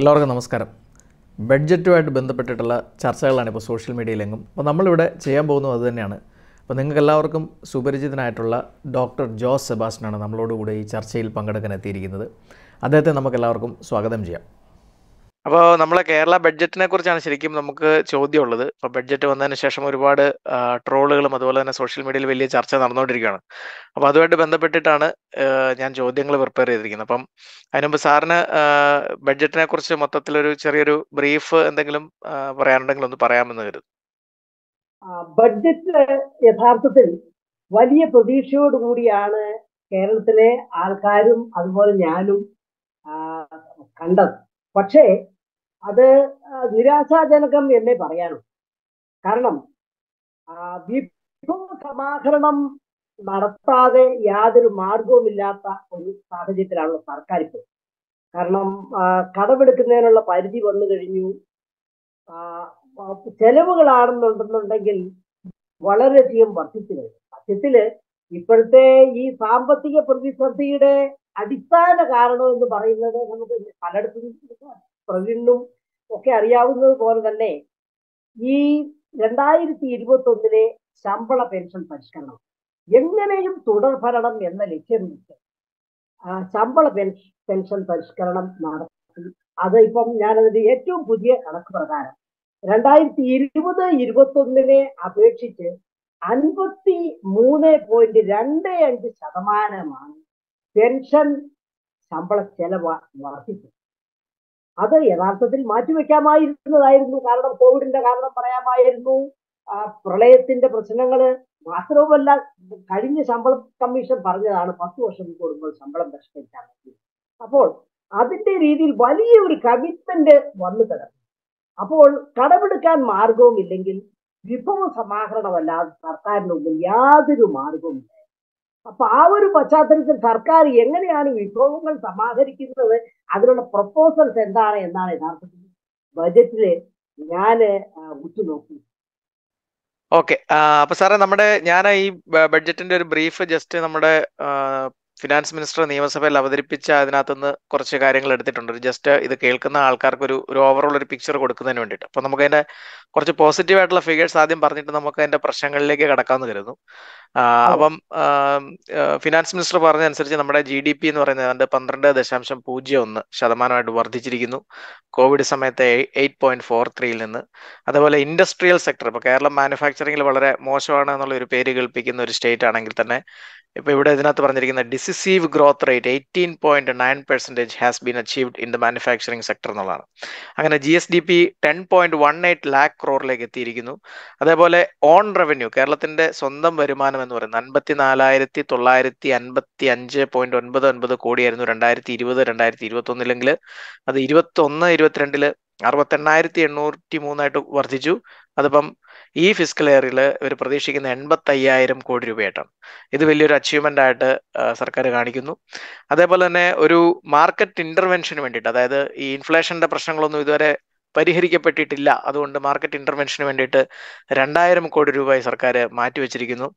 എല്ലാവർക്കും നമസ്കാരം ബഡ്ജറ്റുമായിട്ട് ബന്ധപ്പെട്ടിട്ടുള്ള ചർച്ചകളാണ് ഇപ്പോൾ സോഷ്യൽ മീഡിയയിലെങ്ങും. അപ്പോൾ നമ്മളിവിടെ ചെയ്യാൻ പോകുന്നത് അതുതന്നെയാണ്. അപ്പോൾ നിങ്ങൾക്കെല്ലാവർക്കും സുപരിചിതനായിട്ടുള്ള ഡോക്ടർ ജോസ് സെബാസ്റ്റ്യനാണ് നമ്മളോടുകൂടെ ഈ ചർച്ചയിൽ പങ്കെടുക്കാൻ എത്തിയിരിക്കുന്നത്. അദ്ദേഹത്തെ നമുക്കെല്ലാവർക്കും സ്വാഗതം ചെയ്യാം. അപ്പോൾ നമ്മളെ കേരള ബഡ്ജറ്റിനെ കുറിച്ചാണ് ശരിക്കും നമുക്ക് ചോദ്യമുള്ളത്. ഇപ്പോൾ ബഡ്ജറ്റ് വന്നതിന് ശേഷം ഒരുപാട് ട്രോളുകളും അതുപോലെ തന്നെ സോഷ്യൽ മീഡിയയിൽ വലിയ ചർച്ച നടന്നുകൊണ്ടിരിക്കുകയാണ്. അപ്പോൾ അതുമായിട്ട് ബന്ധപ്പെട്ടിട്ടാണ് ഞാൻ ചോദ്യങ്ങൾ പ്രിപ്പയർ ചെയ്തിരിക്കുന്നത്. അപ്പം അതിനുമുമ്പ് സാറിന് ബഡ്ജറ്റിനെ കുറിച്ച് മൊത്തത്തിലൊരു ചെറിയൊരു ബ്രീഫ് എന്തെങ്കിലും പറയാനുണ്ടെങ്കിൽ ഒന്ന് പറയാമെന്ന് കരുതും. ബഡ്ജറ്റ് യഥാർത്ഥത്തിൽ വലിയ പ്രതീക്ഷയോടുകൂടിയാണ് കേരളത്തിലെ ആൾക്കാരും അതുപോലെ ഞാനും കണ്ടത്. പക്ഷേ അത് നിരാശാജനകം എന്നേ പറയാനു. കാരണം വിഭവ സമാഹരണം നടത്താതെ യാതൊരു മാർഗവുമില്ലാത്ത ഒരു സാഹചര്യത്തിലാണ് സർക്കാർ ഇപ്പോൾ. കാരണം കടമെടുക്കുന്നതിനുള്ള പരിധി വന്നു കഴിഞ്ഞു. ചെലവുകളാണെന്നുണ്ടെന്നുണ്ടെങ്കിൽ വളരെയധികം വർദ്ധിച്ചു കഴിഞ്ഞു. സത്യത്തില് ഇപ്പോഴത്തെ ഈ സാമ്പത്തിക പ്രതിസന്ധിയുടെ അടിസ്ഥാന കാരണം എന്ന് പറയുന്നത് നമുക്ക് പലയിടത്തും പ്രതിന്നും ഒക്കെ അറിയാവുന്നത് പോലെ തന്നെ ഈ 2021 ശമ്പള പെൻഷൻ പരിഷ്കരണം എങ്ങനെയും തുടർഭരണം എന്ന ലക്ഷ്യം വെച്ച് ശമ്പള പെൻഷൻ പരിഷ്കരണം നടത്തി. അത് ഇപ്പം ഞാനതിന്റെ ഏറ്റവും പുതിയ കണക്ക് പ്രകാരം 2020-21 അപേക്ഷിച്ച് 53.25% പെൻഷൻ ശമ്പള ചെലവ് വർദ്ധിച്ചു. അത് യഥാർത്ഥത്തിൽ മാറ്റിവെക്കാമായിരുന്നതായിരുന്നു. കാരണം കോവിഡിന്റെ കാരണം പറയാമായിരുന്നു, പ്രളയത്തിന്റെ പ്രശ്നങ്ങള്. മാത്രവുമല്ല, കഴിഞ്ഞ ശമ്പള കമ്മീഷൻ പറഞ്ഞതാണ് 10 വർഷം കൂടുമ്പോൾ ശമ്പളം പരിഷ്കരിക്കാൻ പറ്റും. അപ്പോൾ അതിന്റെ രീതിയിൽ വലിയ ഒരു കമ്മിറ്റ്മെന്റ് വന്നു കിടന്നു. അപ്പോൾ കടമെടുക്കാൻ മാർഗവും ഇല്ലെങ്കിൽ വിഭവ സമാഹരണമല്ലാതെ സർക്കാരിനുള്ളിൽ യാതൊരു മാർഗവും ഇല്ല. അപ്പൊ ആ ഒരു പശ്ചാത്തലത്തിൽ സർക്കാർ എങ്ങനെയാണ് വിഭവങ്ങൾ സമാഹരിക്കുന്നത്, അതിനുള്ള പ്രപ്പോസൽസ് എന്താണ് എന്നാണ് യഥാർത്ഥത്തിൽ ബജറ്റില് ഞാൻ ഉറ്റുനോക്കി. ഓക്കെ, അപ്പൊ സാറേ നമ്മുടെ ഞാൻ ഈ ബഡ്ജറ്റിന്റെ ഒരു ബ്രീഫ് ജസ്റ്റ് നമ്മുടെ ഫിനാൻസ് മിനിസ്റ്റർ നിയമസഭയിൽ അവതരിപ്പിച്ച അതിനകത്തുനിന്ന് കുറച്ച് കാര്യങ്ങൾ എടുത്തിട്ടുണ്ട്, ജസ്റ്റ് ഇത് കേൾക്കുന്ന ആൾക്കാർക്ക് ഒരു ഓവറോൾ ഒരു പിക്ചർ കൊടുക്കുന്നതിന് വേണ്ടിയിട്ട്. അപ്പോൾ നമുക്ക് അതിന്റെ കുറച്ച് പോസിറ്റീവായിട്ടുള്ള ഫിഗേഴ്സ് ആദ്യം പറഞ്ഞിട്ട് നമുക്ക് അതിന്റെ പ്രശ്നങ്ങളിലേക്ക് കടക്കാമെന്ന് കരുതുന്നു. അപ്പം ഫിനാൻസ് മിനിസ്റ്റർ പറഞ്ഞതനുസരിച്ച് നമ്മുടെ GDP എന്ന് പറയുന്നത് അതിന്റെ 12.01% വർദ്ധിച്ചിരിക്കുന്നു കോവിഡ് സമയത്തെ 8.43 നിന്ന്. അതേപോലെ ഇൻഡസ്ട്രിയൽ സെക്ടർ, ഇപ്പോൾ കേരളം മാനുഫാക്ചറിംഗിൽ വളരെ മോശമാണ് എന്നുള്ള ഒരു പേര് കേൾപ്പിക്കുന്ന ഒരു സ്റ്റേറ്റ് ആണെങ്കിൽ തന്നെ ഇപ്പൊ ഇവിടെ ഇതിനകത്ത് പറഞ്ഞിരിക്കുന്ന decisive growth rate 18.9% has been achieved in the manufacturing sector എന്നുള്ളതാണ്. അങ്ങനെ GSDP 10.18 lakh crore എത്തിയിരിക്കുന്നു. അതേപോലെ ഓൺ റവന്യൂ, കേരളത്തിന്റെ സ്വന്തം വരുമാനം എന്ന് പറയുന്നത് 54,955.99 crore ആയിരുന്നു 2020-21. അത് 21-22 68,803 വർദ്ധിച്ചു. അതിപ്പം ഈ ഫിസ്ക്കൽ ഇയറിൽ ഇവർ പ്രതീക്ഷിക്കുന്ന 85,000 crore രൂപയായിട്ടാണ്. ഇത് വലിയൊരു അച്ചീവ്മെന്റ് ആയിട്ട് സർക്കാർ കാണിക്കുന്നു. അതേപോലെ തന്നെ ഒരു മാർക്കറ്റ് ഇന്റർവെൻഷന് വേണ്ടിയിട്ട്, അതായത് ഈ ഇൻഫ്ലേഷന്റെ പ്രശ്നങ്ങളൊന്നും ഇതുവരെ പരിഹരിക്കപ്പെട്ടിട്ടില്ല, അതുകൊണ്ട് മാർക്കറ്റ് ഇന്റർവെൻഷന് വേണ്ടിയിട്ട് 2,000 crore രൂപയായി സർക്കാർ മാറ്റിവെച്ചിരിക്കുന്നു.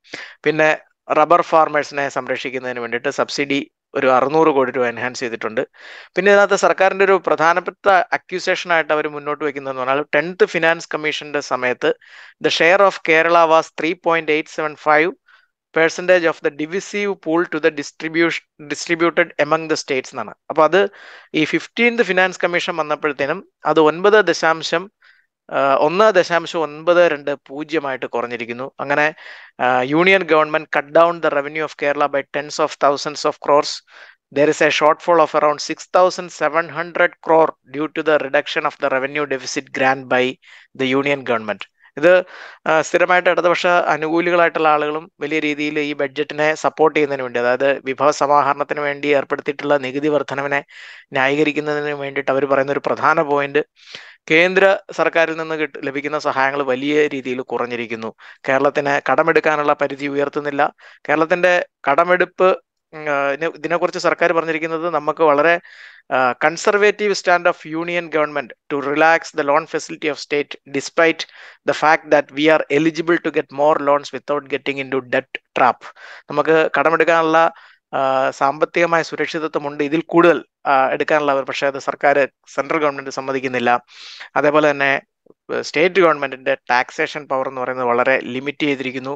പിന്നെ റബ്ബർ ഫാർമേഴ്സിനെ സംരക്ഷിക്കുന്നതിന് വേണ്ടിയിട്ട് സബ്സിഡി ഒരു 600 crore രൂപ എൻഹാൻസ് ചെയ്തിട്ടുണ്ട്. പിന്നെ ഇതിനകത്ത് സർക്കാരിന്റെ ഒരു പ്രധാനപ്പെട്ട അക്യൂസേഷനായിട്ട് അവർ മുന്നോട്ട് വയ്ക്കുന്നതെന്ന് പറഞ്ഞാൽ 10th ഫിനാൻസ് കമ്മീഷന്റെ സമയത്ത് the share of Kerala was 3.875% of the divisive pool to the distributed among the states എന്നാണ്. അപ്പൊ അത് ഈ 15th ഫിനാൻസ് കമ്മീഷൻ വന്നപ്പോഴത്തേനും അത് 1.92% കുറഞ്ഞിരിക്കുന്നു. അങ്ങനെ union government cut down the revenue of Kerala by tens of thousands of crores. There is a shortfall of around 6,700 crore due to the reduction of the revenue deficit grant by the union government. ഇത് സ്ഥിരമായിട്ട് ഇടതുപക്ഷ അനുകൂലികളായിട്ടുള്ള ആളുകളും വലിയ രീതിയിൽ ഈ ബഡ്ജറ്റിനെ support ചെയ്യുന്നതിന് വേണ്ടി, അതായത് വിഭവ സമാഹരണത്തിന് വേണ്ടി ഏർപ്പെടുത്തിയിട്ടുള്ള നികുതി വർധനവിനെ ന്യായീകരിക്കുന്നതിന് വേണ്ടിയിട്ട് അവർ പറയുന്ന ഒരു പ്രധാന പോയിന്റ് കേന്ദ്ര സർക്കാരിൽ നിന്ന് ലഭിക്കുന്ന സഹായങ്ങൾ വലിയ രീതിയിൽ കുറഞ്ഞിരിക്കുന്നു, കേരളത്തിന് കടമെടുക്കാനുള്ള പരിധി ഉയർത്തുന്നില്ല. കേരളത്തിന്റെ കടമെടുപ്പ് ഇതിനെക്കുറിച്ച് സർക്കാർ പറഞ്ഞിരിക്കുന്നത് നമുക്ക് വളരെ conservative stand of union government to relax the loan facility of state despite the fact that we are eligible to get more loans without getting into debt trap. നമുക്ക് കടമെടുക്കാനുള്ള സാമ്പത്തികമായ സുരക്ഷിതത്വമുണ്ട് ഇതിൽ കൂടുതൽ എടുക്കാനുള്ളവർ. പക്ഷേ അത് സർക്കാർ സെൻട്രൽ ഗവൺമെന്റ് സമ്മതിക്കുന്നില്ല. അതേപോലെ തന്നെ സ്റ്റേറ്റ് ഗവൺമെന്റിന്റെ ടാക്സേഷൻ പവർ എന്ന് പറയുന്നത് വളരെ ലിമിറ്റ് ചെയ്തിരിക്കുന്നു,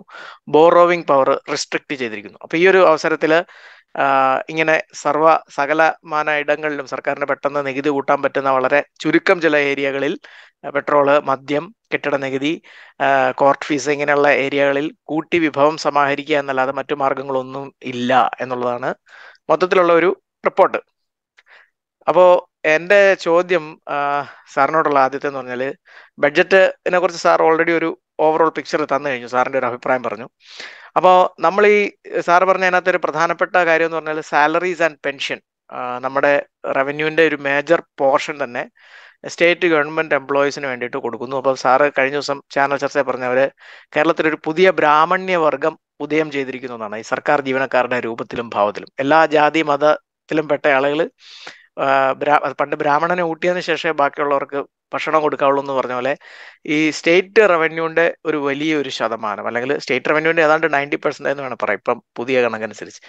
ബോറോവിങ് പവർ റിസ്ട്രിക്ട് ചെയ്തിരിക്കുന്നു. അപ്പൊ ഈ ഒരു അവസരത്തിൽ ഇങ്ങനെ സർവ സകലമാന ഇടങ്ങളിലും സർക്കാരിന് പെട്ടെന്ന് നികുതി കൂട്ടാൻ പറ്റുന്ന വളരെ ചുരുക്കം ചില ഏരിയകളിൽ പെട്രോള്, മദ്യം, കെട്ടിട നികുതി, കോർട്ട് ഫീസ് ഇങ്ങനെയുള്ള ഏരിയകളിൽ കൂട്ടി വിഭവം സമാഹരിക്കുക എന്നല്ലാതെ മറ്റു മാർഗങ്ങളൊന്നും ഇല്ല എന്നുള്ളതാണ് മൊത്തത്തിലുള്ള ഒരു റിപ്പോർട്ട്. അപ്പോൾ എൻ്റെ ചോദ്യം സാറിനോടുള്ള ആദ്യത്തെ എന്ന് പറഞ്ഞാൽ, ബഡ്ജറ്റിനെ കുറിച്ച് സാർ ഓൾറെഡി ഒരു ഓവറോൾ പിക്ചർ തന്നു കഴിഞ്ഞു, സാറിൻ്റെ ഒരു അഭിപ്രായം പറഞ്ഞു. അപ്പോൾ നമ്മൾ ഈ സാർ പറഞ്ഞ അതിനകത്തൊരു പ്രധാനപ്പെട്ട കാര്യം എന്ന് പറഞ്ഞാൽ സാലറീസ് ആൻഡ് പെൻഷൻ, നമ്മുടെ റവന്യൂവിൻ്റെ ഒരു മേജർ പോർഷൻ തന്നെ സ്റ്റേറ്റ് ഗവൺമെൻറ് എംപ്ലോയീസിന് വേണ്ടിയിട്ട് കൊടുക്കുന്നു. അപ്പോൾ സാറ് കഴിഞ്ഞ ദിവസം ചാനൽ ചർച്ചയിൽ പറഞ്ഞവർ കേരളത്തിലൊരു പുതിയ ബ്രാഹ്മണ്യവർഗം ഉദയം ചെയ്തിരിക്കുന്നു എന്നാണ്, ഈ സർക്കാർ ജീവനക്കാരുടെ രൂപത്തിലും ഭാവത്തിലും. എല്ലാ ജാതി മതത്തിലും പെട്ട ആളുകൾ, പണ്ട് ബ്രാഹ്മണനെ ഊട്ടിയതിന് ശേഷമേ ബാക്കിയുള്ളവർക്ക് ഭക്ഷണം കൊടുക്കാവുള്ളൂ എന്ന് പറഞ്ഞ പോലെ ഈ സ്റ്റേറ്റ് റവന്യൂവിൻ്റെ ഒരു വലിയൊരു ശതമാനം, അല്ലെങ്കിൽ സ്റ്റേറ്റ് റവന്യൂവിൻ്റെ ഏതാണ്ട് 90% എന്ന് വേണം പറയാം ഇപ്പം പുതിയ കണക്കനുസരിച്ച്,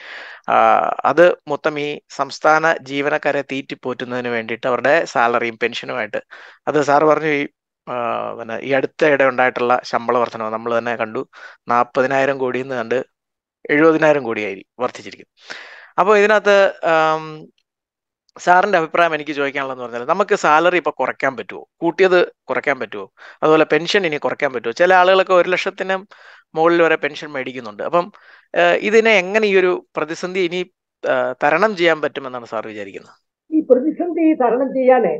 അത് മൊത്തം ഈ സംസ്ഥാന ജീവനക്കാരെ തീറ്റിപ്പോറ്റുന്നതിന് വേണ്ടിയിട്ട് അവരുടെ സാലറിയും പെൻഷനുമായിട്ട്. അത് സാറ് പറഞ്ഞു ഈ പിന്നെ ഈ അടുത്തിടെ ഉണ്ടായിട്ടുള്ള ശമ്പള വർധനവ് നമ്മൾ തന്നെ കണ്ടു, 40,000 കോടിയിൽ നിന്ന് കണ്ട് 70,000 കോടിയായി വർദ്ധിച്ചിരിക്കും. അപ്പോൾ ഇതിനകത്ത് സാറിന്റെ അഭിപ്രായം എനിക്ക് ചോദിക്കാനുള്ളതെന്ന് പറഞ്ഞാൽ, നമുക്ക് സാലറി ഇപ്പൊ കുറയ്ക്കാൻ പറ്റുമോ, കൂട്ടിയത് കുറയ്ക്കാൻ പറ്റുമോ, അതുപോലെ പെൻഷൻ ഇനി കുറയ്ക്കാൻ പറ്റുമോ? ചില ആളുകളൊക്കെ 1 ലക്ഷത്തിന് മുകളിൽ വരെ പെൻഷൻ മേടിക്കുന്നുണ്ട്. അപ്പം ഇതിനെ എങ്ങനെ ഈ ഒരു പ്രതിസന്ധി ഇനി തരണം ചെയ്യാൻ പറ്റുമെന്നാണ് സാർ വിചാരിക്കുന്നത്? ഈ പ്രതിസന്ധി തരണം ചെയ്യാനേ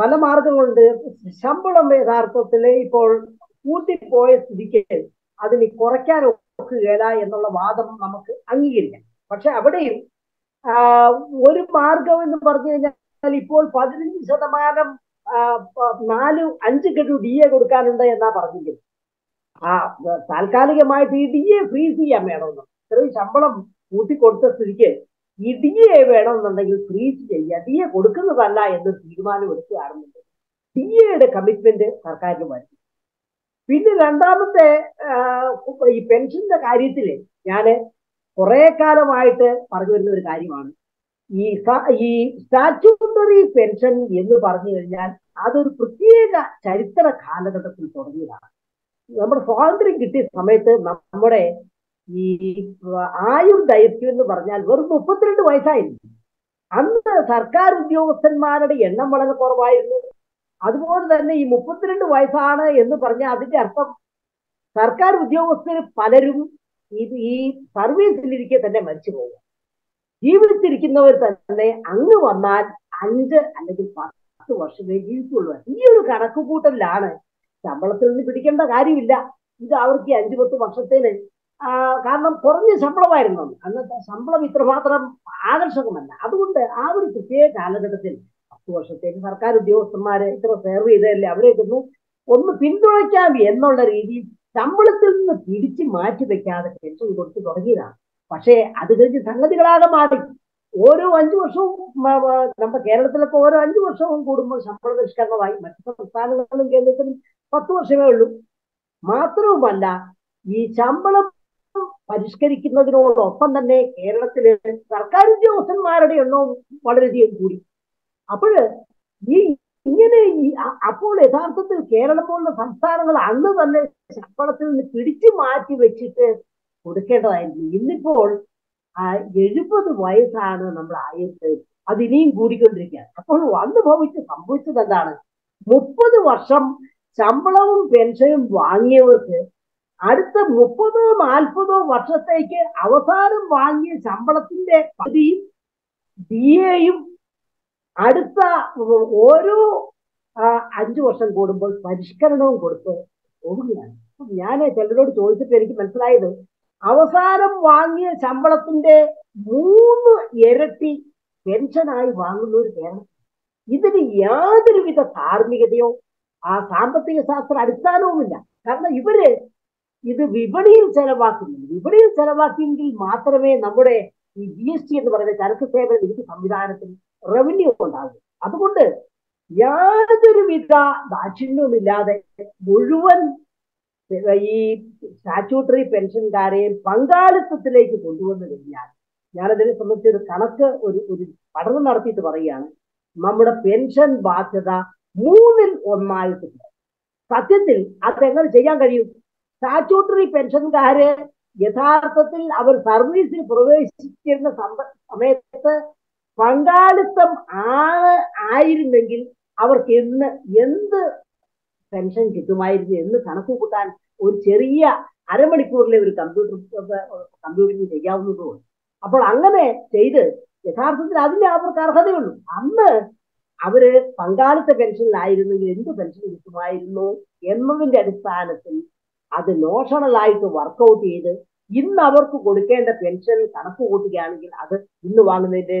പല മാർഗങ്ങളുണ്ട്. ശമ്പളം യഥാർത്ഥത്തിൽ ഇപ്പോൾ കൂട്ടിപ്പോയ സ്ഥിതിക്ക് അതിന് കുറയ്ക്കാൻ ഒക്കുകയില്ല എന്നുള്ള വാദം നമുക്ക് അംഗീകരിക്കാം. പക്ഷെ അവിടെയും ഒരു മാർഗം എന്ന് പറഞ്ഞു കഴിഞ്ഞാൽ ഇപ്പോൾ 15% 4-5 ഗഡു DA കൊടുക്കാനുണ്ട് എന്നാ പറഞ്ഞിരിക്കുന്നത്. താൽക്കാലികമായിട്ട് ഈ DA ഫ്രീസ് ചെയ്യാൻ വേണമെന്ന്, ഇത്രയും ശമ്പളം കൂട്ടിക്കൊടുത്ത സ്ഥിതിക്ക് ഈ DA വേണമെന്നുണ്ടെങ്കിൽ ഫ്രീസ് ചെയ്യുക, DA കൊടുക്കുന്നതല്ല എന്ന് തീരുമാനം എടുക്കുകയാണെന്നുണ്ട്. DAയുടെ കമ്മിറ്റ്മെന്റ് സർക്കാരിന് വരുന്നു. പിന്നെ രണ്ടാമത്തെ ഈ പെൻഷന്റെ കാര്യത്തിൽ ഞാന് കുറെ കാലമായിട്ട് പറഞ്ഞു വരുന്ന ഒരു കാര്യമാണ്, ഈ സ്റ്റാറ്റ്യൂട്ടറി പെൻഷൻ എന്ന് പറഞ്ഞു കഴിഞ്ഞാൽ അതൊരു പ്രത്യേക ചരിത്ര കാലഘട്ടത്തിൽ തുടങ്ങിയതാണ്. നമ്മുടെ സ്വാതന്ത്ര്യം കിട്ടിയ സമയത്ത് നമ്മുടെ ഈ ആയുർദൈർഘ്യം എന്ന് പറഞ്ഞാൽ വെറും 32 വയസ്സായിരുന്നു. അന്ന് സർക്കാർ ഉദ്യോഗസ്ഥന്മാരുടെ എണ്ണം വളരെ കുറവായിരുന്നു. അതുപോലെ തന്നെ ഈ 32 വയസ്സാണ് എന്ന് പറഞ്ഞാൽ അതിന്റെ അർത്ഥം സർക്കാർ ഉദ്യോഗസ്ഥർ പലരും ഈ സർവീസിലിരിക്കെ തന്നെ മരിച്ചു പോവുക. ജീവിച്ചിരിക്കുന്നവർ തന്നെ അങ്ങ് വന്നാൽ 5 അല്ലെങ്കിൽ 10 വർഷമേ ജീവിക്കുള്ളൂ. ഈ ഒരു കണക്കുകൂട്ടലിലാണ്. ശമ്പളത്തിൽ നിന്ന് പിടിക്കേണ്ട കാര്യമില്ല, ഇത് അവർക്ക് 5-10 വർഷത്തേന്, കാരണം കുറഞ്ഞ ശമ്പളമായിരുന്നു അന്നത്തെ ശമ്പളം, ഇത്ര മാത്രം ആകർഷകമല്ല. അതുകൊണ്ട് ആ ഒരു പ്രത്യേക കാലഘട്ടത്തിൽ 10 വർഷത്തേക്ക് സർക്കാർ ഉദ്യോഗസ്ഥന്മാരെ ഇത്ര സെർവ് ചെയ്തതല്ലേ അവരെ ഒന്ന് പിന്തുണയ്ക്കാം എന്നുള്ള രീതിയിൽ ശമ്പളത്തിൽ നിന്ന് പിടിച്ച് മാറ്റി വെക്കാതെ പെൻഷൻ കൊടുത്തു തുടങ്ങിയതാണ്. പക്ഷേ അത് കഴിഞ്ഞ് സംഗതികളാകെ മാറി. ഓരോ 5 വർഷവും നമ്മുടെ കേരളത്തിലൊക്കെ ഓരോ 5 വർഷവും കൂടുമ്പോൾ ശമ്പള പരിഷ്കരണമായി. മറ്റു സംസ്ഥാനങ്ങളിലും കേരളത്തിലും 10 വർഷമേ ഉള്ളൂ. മാത്രവുമല്ല, ഈ ശമ്പളം പരിഷ്കരിക്കുന്നതിനോടൊപ്പം തന്നെ കേരളത്തിലെ സർക്കാർ ഉദ്യോഗസ്ഥന്മാരുടെ എണ്ണവും വളരെയധികം കൂടി. അപ്പോൾ ഈ അപ്പോൾ യഥാർത്ഥത്തിൽ കേരളം പോലുള്ള സംസ്ഥാനങ്ങൾ അന്ന് തന്നെ ശമ്പളത്തിൽ നിന്ന് പിടിച്ചു മാറ്റി വെച്ചിട്ട് കൊടുക്കേണ്ടതായിരുന്നു. ഇന്നിപ്പോൾ 70 വയസ്സാണ് നമ്മൾ ആയത്, അത് ഇനിയും കൂടിക്കൊണ്ടിരിക്കുകയാണ്. അപ്പോൾ അന്ന് സംഭവിച്ചത് എന്താണ്? 30 വർഷം ശമ്പളവും പെൻഷനും വാങ്ങിയവർക്ക് അടുത്ത 30-40 വർഷത്തേക്ക് അവസാനം വാങ്ങിയ ശമ്പളത്തിന്റെ പകുതിയും DAയും അടുത്ത ഓരോ 5 വർഷം കൂടുമ്പോൾ പരിഷ്കരണവും കൊടുത്ത് പോവുകയാണ്. ഞാൻ ചിലരോട് ചോദിച്ചപ്പോൾ എനിക്ക് മനസ്സിലായത്, അവസാനം വാങ്ങിയ ശമ്പളത്തിന്റെ 3 ഇരട്ടി പെൻഷനായി വാങ്ങുന്ന ഒരു കേരളം. ഇതിന് യാതൊരുവിധ ധാർമ്മികതയോ സാമ്പത്തിക ശാസ്ത്ര അടിസ്ഥാനവുമില്ല. കാരണം ഇവര് ഇത് വിപണിയിൽ ചെലവാക്കുന്നില്ല. വിപണിയിൽ ചെലവാക്കിയെങ്കിൽ മാത്രമേ നമ്മുടെ ഈ GST എന്ന് പറയുന്ന ചരക്ക് സേവന നികുതി സംവിധാനത്തിൽ റവന്യൂ ഉണ്ടാകും. അതുകൊണ്ട് യാതൊരുവിധ ദാക്ഷിണ്യവുമില്ലാതെ മുഴുവൻ ഈ സ്റ്റാറ്റ്യൂട്ടറി പെൻഷൻകാരെയും പങ്കാളിത്തത്തിലേക്ക് കൊണ്ടുവന്നു കഴിഞ്ഞാൽ ഞാനതിനെ സംബന്ധിച്ച് ഒരു കണക്ക് ഒരു പഠനം നടത്തിയിട്ട് പറയുകയാണ്, നമ്മുടെ പെൻഷൻ ബാധ്യത 1/3 സത്യത്തിൽ അതെങ്ങനെ ചെയ്യാൻ കഴിയും? സ്റ്റാറ്റ്യൂട്ടറി പെൻഷൻകാര് യഥാർത്ഥത്തിൽ അവർ സർവീസിൽ പ്രവേശിച്ചിരുന്ന സമയത്ത് പങ്കാളിത്തം ആയിരുന്നെങ്കിൽ അവർക്ക് ഇന്ന് എന്ത് പെൻഷൻ കിട്ടുമായിരുന്നു എന്ന് കണക്ക് കൂട്ടാൻ ഒരു ചെറിയ അരമണിക്കൂറിലെ ഒരു കമ്പ്യൂട്ടറിന് ചെയ്യാവുന്നതുകൊണ്ട് അപ്പോൾ അങ്ങനെ ചെയ്ത് യഥാർത്ഥത്തിൽ അതിന് അവർക്ക് അർഹതയുള്ളൂ. അന്ന് അവര് പങ്കാളിത്ത പെൻഷനിലായിരുന്നെങ്കിൽ എന്ത് പെൻഷൻ കിട്ടുമായിരുന്നു എന്നതിന്റെ അടിസ്ഥാനത്തിൽ അത് നോഷണലായിട്ട് വർക്കൗട്ട് ചെയ്ത് ഇന്ന് അവർക്ക് കൊടുക്കേണ്ട പെൻഷൻ കണക്ക് കൂട്ടുകയാണെങ്കിൽ അത് ഇന്ന് വാങ്ങുന്നതിന്റെ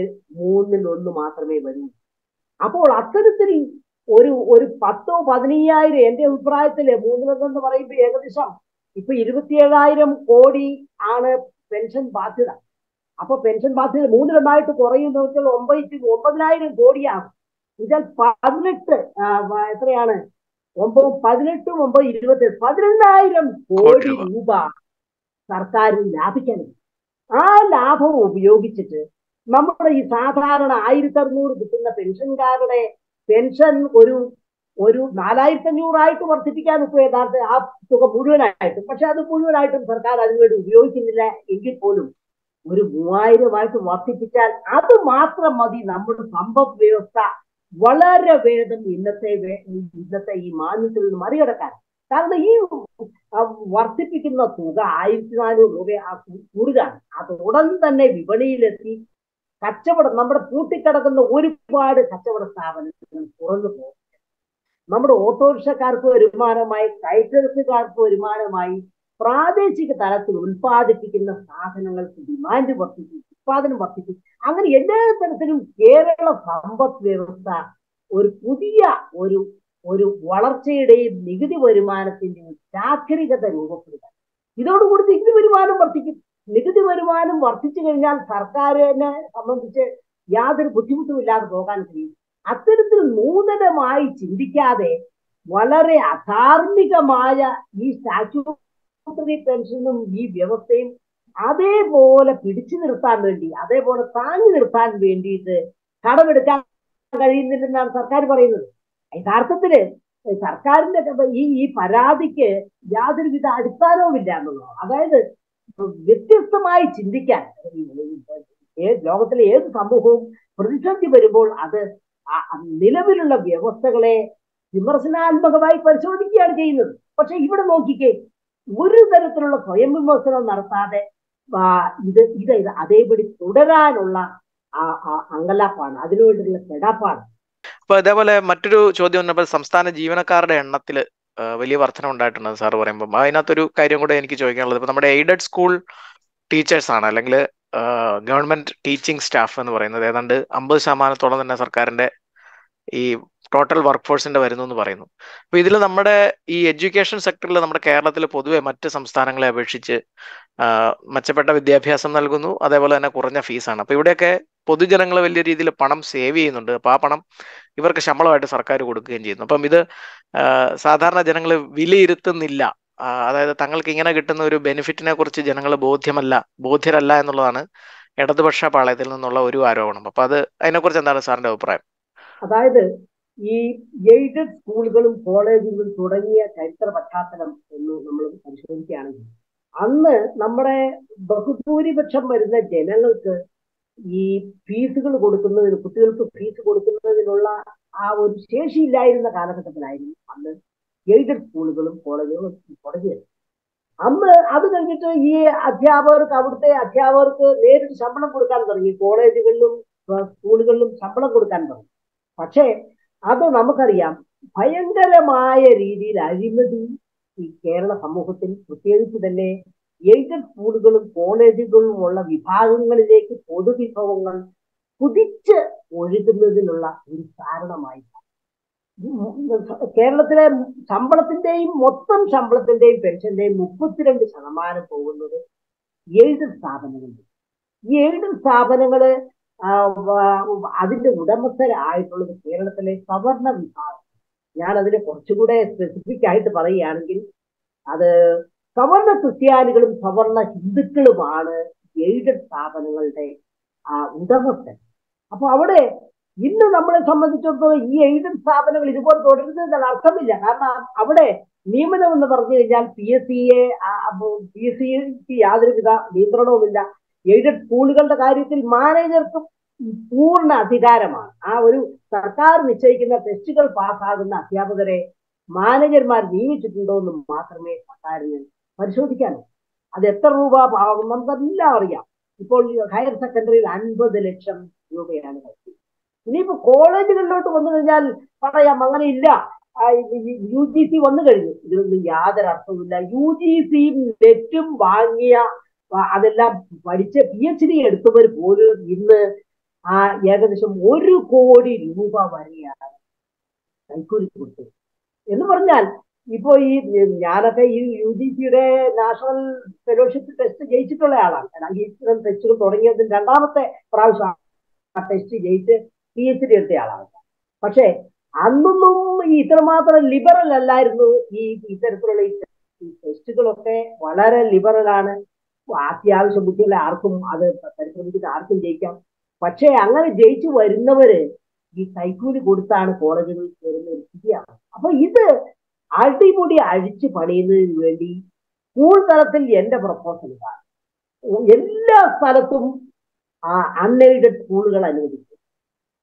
1/3 മാത്രമേ വരൂ. അപ്പോൾ അത്തരത്തിൽ ഒരു ഒരു 10,000-15,000 എൻ്റെ അഭിപ്രായത്തില് 1/3 പറയുമ്പോൾ ഏകദേശം ഇപ്പൊ 27,000 കോടി ആണ് പെൻഷൻ ബാധ്യത. അപ്പൊ പെൻഷൻ ബാധ്യത 1/3 കുറയുന്ന വെച്ചാൽ 9,000 കോടിയാണ്. ഇതിൽ 18 എത്രയാണ്? 9, 18, 9, 28 12,000 കോടി രൂപ സർക്കാരിന് ലാഭിക്കാൻ. ആ ലാഭം ഉപയോഗിച്ചിട്ട് നമ്മുടെ ഈ സാധാരണ 1,600 കിട്ടുന്ന പെൻഷൻകാരുടെ പെൻഷൻ ഒരു 4,500 വർദ്ധിപ്പിക്കാൻ ഇപ്പോൾ യഥാർത്ഥ ആ തുക മുഴുവനായിട്ടും, പക്ഷെ അത് മുഴുവനായിട്ടും സർക്കാർ അതിനുവേണ്ടി ഉപയോഗിക്കുന്നില്ല എങ്കിൽ പോലും ഒരു 3,000 വർദ്ധിപ്പിച്ചാൽ അത് മാത്രം മതി നമ്മുടെ സമ്പദ് വ്യവസ്ഥ വളരെ വേഗം ഇന്നത്തെ ഈ മാന്യത്തിൽ നിന്ന് മറികടക്കാൻ. കാരണം ഈ വർദ്ധിപ്പിക്കുന്ന തുക 1,400 രൂപ കൂടുതലാണ്. അത് ഉടൻ തന്നെ വിപണിയിലെത്തി കച്ചവടം, നമ്മുടെ പൂട്ടിക്കിടക്കുന്ന ഒരുപാട് കച്ചവട സ്ഥാപനങ്ങൾ തുറന്നു പോകും. നമ്മുടെ ഓട്ടോറിക്ഷക്കാർക്ക് വരുമാനമായി, കൈത്തറിക്കാർക്ക് വരുമാനമായി, പ്രാദേശിക തലത്തിൽ ഉൽപ്പാദിപ്പിക്കുന്ന സാധനങ്ങൾക്ക് ഡിമാൻഡ് വർദ്ധിപ്പിക്കും, ഉൽപ്പാദനം വർദ്ധിപ്പിക്കും. അങ്ങനെ എല്ലാ തരത്തിലും കേരള സമ്പദ് വ്യവസ്ഥ ഒരു പുതിയ ഒരു വളർച്ചയുടെയും നികുതി വരുമാനത്തിന്റെയും ചാക്രികത രൂപപ്പെടുക. ഇതോടുകൂടി നികുതി വരുമാനം വർദ്ധിക്കും. നികുതി വരുമാനം വർദ്ധിച്ചു കഴിഞ്ഞാൽ സർക്കാരിനെ സംബന്ധിച്ച് യാതൊരു ബുദ്ധിമുട്ടുമില്ലാതെ പോകാൻ കഴിയും. അത്തരത്തിൽ നൂതനമായി ചിന്തിക്കാതെ വളരെ അധാർമികമായ ഈ സ്റ്റാറ്റ്യൂട്ടറി പെൻഷനും ഈ വ്യവസ്ഥയും അതേപോലെ പിടിച്ചു നിർത്താൻ വേണ്ടി, അതേപോലെ താങ്ങി നിർത്താൻ വേണ്ടിയിട്ട് കടമെടുക്കാൻ കഴിയുന്നില്ലെന്നാണ് സർക്കാർ പറയുന്നത്. യഥാർത്ഥത്തില് സർക്കാരിന്റെ ഈ പരാതിക്ക് യാതൊരുവിധ അടിസ്ഥാനവുമില്ല എന്നുള്ളതാണ്. അതായത് വ്യത്യസ്തമായി ചിന്തിക്കാൻ, ലോകത്തിലെ ഏത് സമൂഹവും പ്രതിസന്ധി വരുമ്പോൾ അത് നിലവിലുള്ള വ്യവസ്ഥകളെ വിമർശനാത്മകമായി പരിശോധിക്കുകയാണ് ചെയ്യുന്നത്. പക്ഷെ ഇവിടെ നോക്കിക്കേ, ഒരു തരത്തിലുള്ള സ്വയം വിമർശനം നടത്താതെ ഇത് അതേപടി തുടരാനുള്ള അങ്കലാപ്പാണ്, അതിനുവേണ്ടിയുള്ള കെടാപ്പാണ്. അപ്പൊ അതേപോലെ മറ്റൊരു ചോദ്യം വന്നപ്പോൾ സംസ്ഥാന ജീവനക്കാരുടെ എണ്ണത്തില് വലിയ വർധന ഉണ്ടായിട്ടുണ്ട് സാർ പറയുമ്പോൾ. അതിനകത്തൊരു കാര്യം കൂടെ എനിക്ക് ചോദിക്കാനുള്ളത്, ഇപ്പൊ നമ്മുടെ എയ്ഡഡ് സ്കൂൾ ടീച്ചേഴ്സാണ് അല്ലെങ്കിൽ ഗവൺമെന്റ് ടീച്ചിങ് സ്റ്റാഫ് എന്ന് പറയുന്നത് ഏതാണ്ട് 50% തന്നെ സർക്കാരിന്റെ ഈ ടോട്ടൽ വർക്ക് ഫോഴ്സിന്റെ വരുന്നു എന്ന് പറയുന്നു. അപ്പൊ ഇതിൽ നമ്മുടെ ഈ എഡ്യൂക്കേഷൻ സെക്ടറിൽ നമ്മുടെ കേരളത്തിൽ പൊതുവെ മറ്റ് സംസ്ഥാനങ്ങളെ അപേക്ഷിച്ച് മെച്ചപ്പെട്ട വിദ്യാഭ്യാസം നൽകുന്നു, അതേപോലെ തന്നെ കുറഞ്ഞ ഫീസാണ്. അപ്പൊ ഇവിടെയൊക്കെ പൊതുജനങ്ങൾ വലിയ രീതിയിൽ പണം സേവ് ചെയ്യുന്നുണ്ട്. അപ്പൊ ആ പണം ഇവർക്ക് ശമ്പളമായിട്ട് സർക്കാർ കൊടുക്കുകയും ചെയ്യുന്നു. അപ്പം ഇത് സാധാരണ ജനങ്ങൾ വിലയിരുത്തുന്നില്ല. അതായത് തങ്ങൾക്ക് ഇങ്ങനെ കിട്ടുന്ന ഒരു ബെനിഫിറ്റിനെ കുറിച്ച് ജനങ്ങൾ ബോധ്യരല്ല എന്നുള്ളതാണ് ഇടതുപക്ഷ പാളയത്തിൽ നിന്നുള്ള ഒരു ആരോപണം. അപ്പൊ അത് അതിനെക്കുറിച്ച് എന്താണ് സാറിന്റെ അഭിപ്രായം? അതായത് ഈ എയ്ഡഡ് സ്കൂളുകളും കോളേജുകളും തുടങ്ങിയ ചരിത്ര പശ്ചാത്തലം എന്ന് നമ്മൾ പരിശോധിക്കുകയാണെങ്കിൽ അന്ന് നമ്മുടെ ബഹുഭൂരിപക്ഷം വരുന്ന ജനങ്ങൾക്ക് ഈ ഫീസുകൾ കൊടുക്കുന്നതിന്, കുട്ടികൾക്ക് ഫീസ് കൊടുക്കുന്നതിനുള്ള ആ ഒരു ശേഷിയില്ലായിരുന്ന കാലഘട്ടത്തിലായിരുന്നു അന്ന് എയ്ഡഡ് സ്കൂളുകളും കോളേജുകളും തുടങ്ങിയത്. അന്ന് അത് കഴിഞ്ഞിട്ട് ഈ അവിടുത്തെ അധ്യാപകർക്ക് നേരിട്ട് ശമ്പളം കൊടുക്കാൻ തുടങ്ങി, കോളേജുകളിലും സ്കൂളുകളിലും ശമ്പളം കൊടുക്കാൻ തുടങ്ങി. പക്ഷേ അത് നമുക്കറിയാം, ഭയങ്കരമായ രീതിയിൽ അഴിമതി ഈ കേരള സമൂഹത്തിൽ, പ്രത്യേകിച്ച് തന്നെ എയ്ഡഡ് സ്കൂളുകളും കോളേജുകളും ഉള്ള വിഭാഗങ്ങളിലേക്ക് പൊതുവിഭവങ്ങൾ കുതിച്ച് ഒഴുകുന്നതിനുള്ള ഒരു കാരണമായി കേരളത്തിലെ മൊത്തം ശമ്പളത്തിന്റെയും പെൻഷന്റെയും 32% പോകുന്നത് എയ്ഡഡ് സ്ഥാപനങ്ങളിൽ. ഈ എയ്ഡഡ് സ്ഥാപനങ്ങള് അതിന്റെ ഉടമസ്ഥരായിട്ടുള്ളത് കേരളത്തിലെ സവർണ വിഭാഗം. ഞാൻ അതിനെ കുറച്ചുകൂടെ സ്പെസിഫിക് ആയിട്ട് പറയുകയാണെങ്കിൽ അത് സവർണ ക്രിസ്ത്യാനികളും സവർണ ഹിന്ദുക്കളുമാണ് aided Sabanal day, Udavatan. Upon a in the number of some of the aided Sabanal is what voters and Arsamilla. Avade, Niman on the Vargilian, PSA, Adrivida, Nitrono Villa, aided political director, manager to Purna Tigarama. I will Sakar, which taken the festival path as an Asiabare, manager Mardi, chicken down the master made retirement. But so they can. At the Taruba, our number Milaria, people your higher secondary and for the election, you may have it. Leave a college in the Lotu Pataya Manganilla. I UGC one the other after the UGC Letum Bangia Adela Padicha PhD at Super Bowl in the Yaganisham Oru Code in Ruba Varia. I could put it. In the Bernal, Ipo Yanaka UGC National Fellowship Testigate to Alan and I Eastern Festival Torrias and Dandamate Prausa Testigate PhD at the Alan. Pache. Andum Ethermatra liberal allied etherly festival of a Valera liberal an Asial Subutila Arcum, other person with Arcum Jacob. Pache Angar Jaitu were in the very cyclic good and corrigible ceremony. Upon either Altipudi Adichi Padi really cool Sarathil Yenda proposal. Yella Sarathum unleaded school.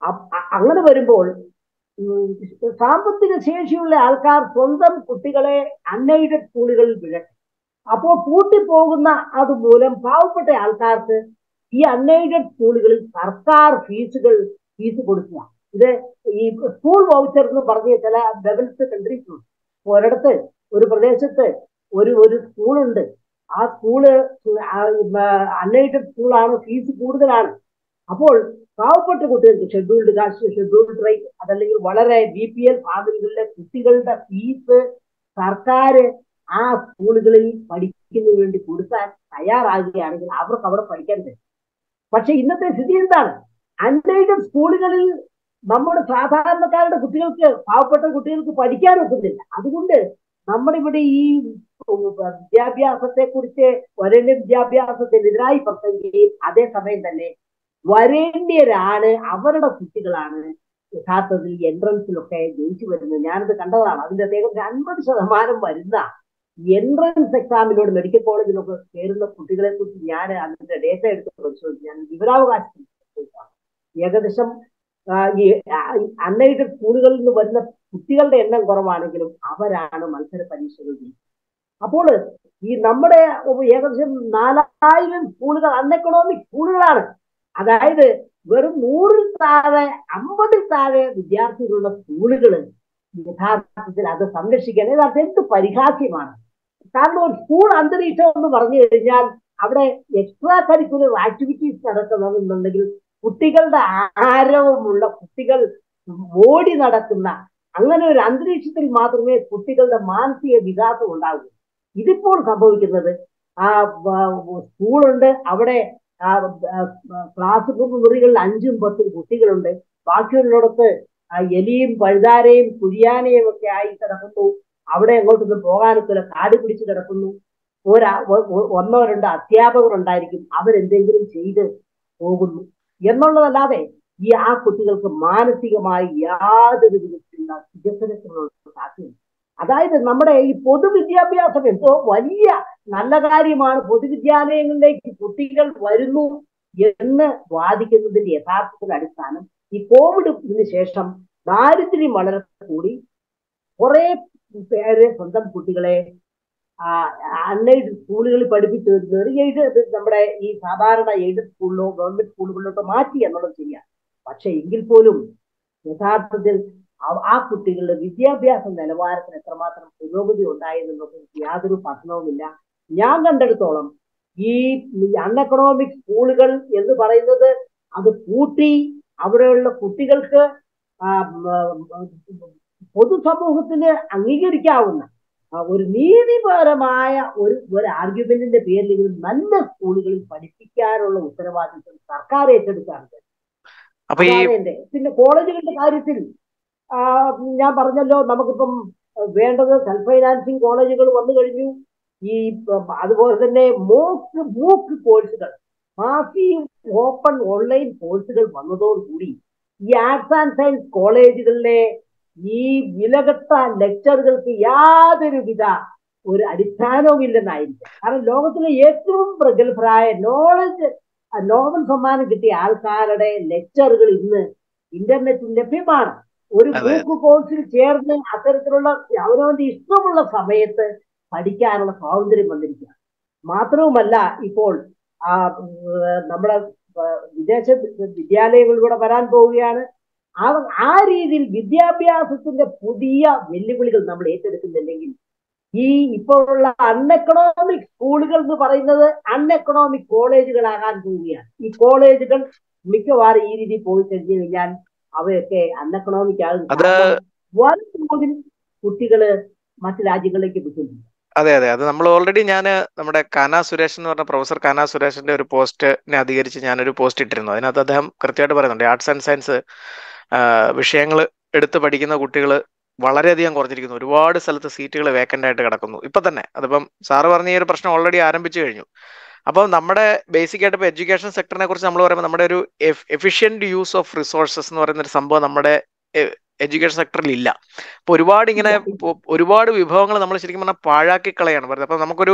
Another very bold. Something change you Alcar, Sondam, Kutigale, unneeded political billet. Upon Putti Poguna, Adubulum, Paupate Alcar, he unneeded political, Sarkar, feasible. The school voucher no Bardiatella devils the country. For a third, Uripadesh said, Uri school and our school unneeded school on a feasible land. Upon Paupate Kutil, scheduled gas, scheduled right. Valare, BPL, Padre, physical, the peace, Sarkare, ask politically, particularly to Kursa, Tayar, as the Abra cover of Parikan. But she in the city is done. Undated politically, numbered Sata and the character of Kutil, Paupata Kutil to Padikan. As somebody Jabia Sakurte, Varenim Jabia Satellite percent game, Ade Savage the name. Varendia Rane, Average of physical anne. The entrance locate, the Yan the Kandala, and the take of the entrance of Madam Marina. The entrance examined medical college of the scale of particular Yana and the data and Vivra. Yagadisham unlighted poodle in the Vernal Putical end of Goravanagan, our animal punishment. Apollo, he numbered over Yagadisham Nala Island poodle, uneconomic poodle. Other were more than Ambodisare, the Yarki rule of Mulligan. The path as a Sunday she can ever send to Parikakiman. Standard school under each of the Varnian, after extracurricular activities that are common in the Putical, the arrow of Putical, wood in Adakuna. Another under each three mathematics, Putical, the Mansi, a disaster would have. It is for support together. School under our day. Class of Murigal Anjum Batu Putigalunde, Baku Lodope, Yelim, Baldarim, Puriani, Kai Sarapundu, Avada go to the Bogan, Kadipudi Sarapundu, or one more and Asiaba and Dirikim, other endangering shaders. Oh, Yermola Lave, we are Putigal from Manasigama, Yad, the different Satin. Ada the number a Potuvidia of him, so one year. Nalagari man, Putikian, like Putical, Varilu, Yen, Vadikin, the Athar, Radisana, the COVID initiation, directly mother of Pudi, for a pair of some Puticale, unlike poorly particular, this number is Sabar and I ate school, government school of the Mati and Nolasia. But she ingil polum, Athar Pudil, our particular Vizia Bias and Nalavar, and Tramatra, Nobody or dies and the other Patno Villa. Young under the column, he the uneconomic school girl, Yesu Paraiza, other Putti, Avril Puttigalka, Potusapo Hutine, Angigirikauna. Our needy Paramaya were argument in the beer living Manda school girl, Padipika or Uttaravat and Sarkarated Sunday. In the college in the Karisil, Yabarjalo, Namakum, went to the self financing college, one of the review. He otherwise the name most courses. Massive open online കോഴ്സുകൾ വന്നതോടുകൂടി ഈ arts and science കോളേജുകളിലെ ഈ വിലകെട്ട ലെക്ചറുകൾക്ക് യാതൊരുവിധ ഒരു അടിസ്ഥാനവും ഇല്ലെന്നായിരിക്കും. കാരണം ലോകത്തിലെ ഏറ്റവും പ്രഗത്ഭരായ നോബൽ സമ്മാനം കിട്ടിയ ആൾക്കാരുടെ ലെക്ചറുകൾ ഇന്ന് ഇന്റർനെറ്റിൽ ലഭ്യമാണ്. ഒരു ഗ്രൂപ്പ് കോഴ്സിൽ ചേർന്ന് അത്തരത്തിലുള്ള അവനവന്റെ ഇഷ്ടമുള്ള സമയത്ത് പഠിക്കാനുള്ള സ്വാതന്ത്ര്യം വന്നിരിക്കുക. മാത്രവുമല്ല, ഇപ്പോൾ നമ്മുടെ വിദേശ വിദ്യാലയങ്ങളിലൂടെ വരാൻ പോവുകയാണ്. ആ രീതിയിൽ വിദ്യാഭ്യാസത്തിന്റെ പുതിയ വെല്ലുവിളികൾ നമ്മൾ ഏറ്റെടുക്കുന്നില്ലെങ്കിൽ ഈ ഇപ്പോഴുള്ള അൺഎക്കണോമിക് സ്കൂളുകൾ എന്ന് പറയുന്നത് അൺഎക്കണോമിക് കോളേജുകളാകാൻ പോവുകയാണ്. ഈ കോളേജുകൾ മിക്കവാറും ഈ രീതിയിൽ പോയി കഴിഞ്ഞു കഴിഞ്ഞാൽ അവയൊക്കെ അൺഎക്കണോമിക് ആകും. വൻതോതിൽ കുട്ടികള് മറ്റു രാജ്യങ്ങളിലേക്ക് വിട്ടുന്നു. അതെ അതെ, അത് നമ്മൾ ഓൾറെഡി നമ്മുടെ കാന സുരേഷ് എന്ന് പറഞ്ഞ പ്രൊഫസർ കാന സുരേഷിന്റെ ഒരു പോസ്റ്റിനെ അധികരിച്ച് ഞാനൊരു പോസ്റ്റ് ഇട്ടിരുന്നു. അതിനകത്ത് അദ്ദേഹം കൃത്യമായിട്ട് പറയുന്നുണ്ട്, ആർട്സ് ആൻഡ് സയൻസ് വിഷയങ്ങൾ എടുത്ത് പഠിക്കുന്ന കുട്ടികൾ വളരെയധികം കുറഞ്ഞിരിക്കുന്നു. ഒരുപാട് സ്ഥലത്ത് സീറ്റുകൾ വേക്കൻ്റ് ആയിട്ട് കിടക്കുന്നു ഇപ്പം തന്നെ. അതിപ്പം സാറ് പറഞ്ഞ ഈ ഒരു പ്രശ്നം ഓൾറെഡി ആരംഭിച്ചു കഴിഞ്ഞു. അപ്പം നമ്മുടെ ബേസിക് ആയിട്ട് ഇപ്പോൾ എഡ്യൂക്കേഷൻ സെക്ടറിനെ കുറിച്ച് നമ്മൾ പറയുമ്പോൾ നമ്മുടെ ഒരു എഫിഷ്യൻറ്റ് യൂസ് ഓഫ് റിസോഴ്സസ് എന്ന് പറയുന്നൊരു സംഭവം നമ്മുടെ എഡ്യൂക്കേഷൻ സെക്ടറിൽ ഇല്ല. അപ്പോൾ ഒരുപാട് വിഭവങ്ങൾ നമ്മൾ ശരിക്കും പറഞ്ഞാൽ പാഴാക്കി കളയാണ് പറയുന്നത്. അപ്പം നമുക്കൊരു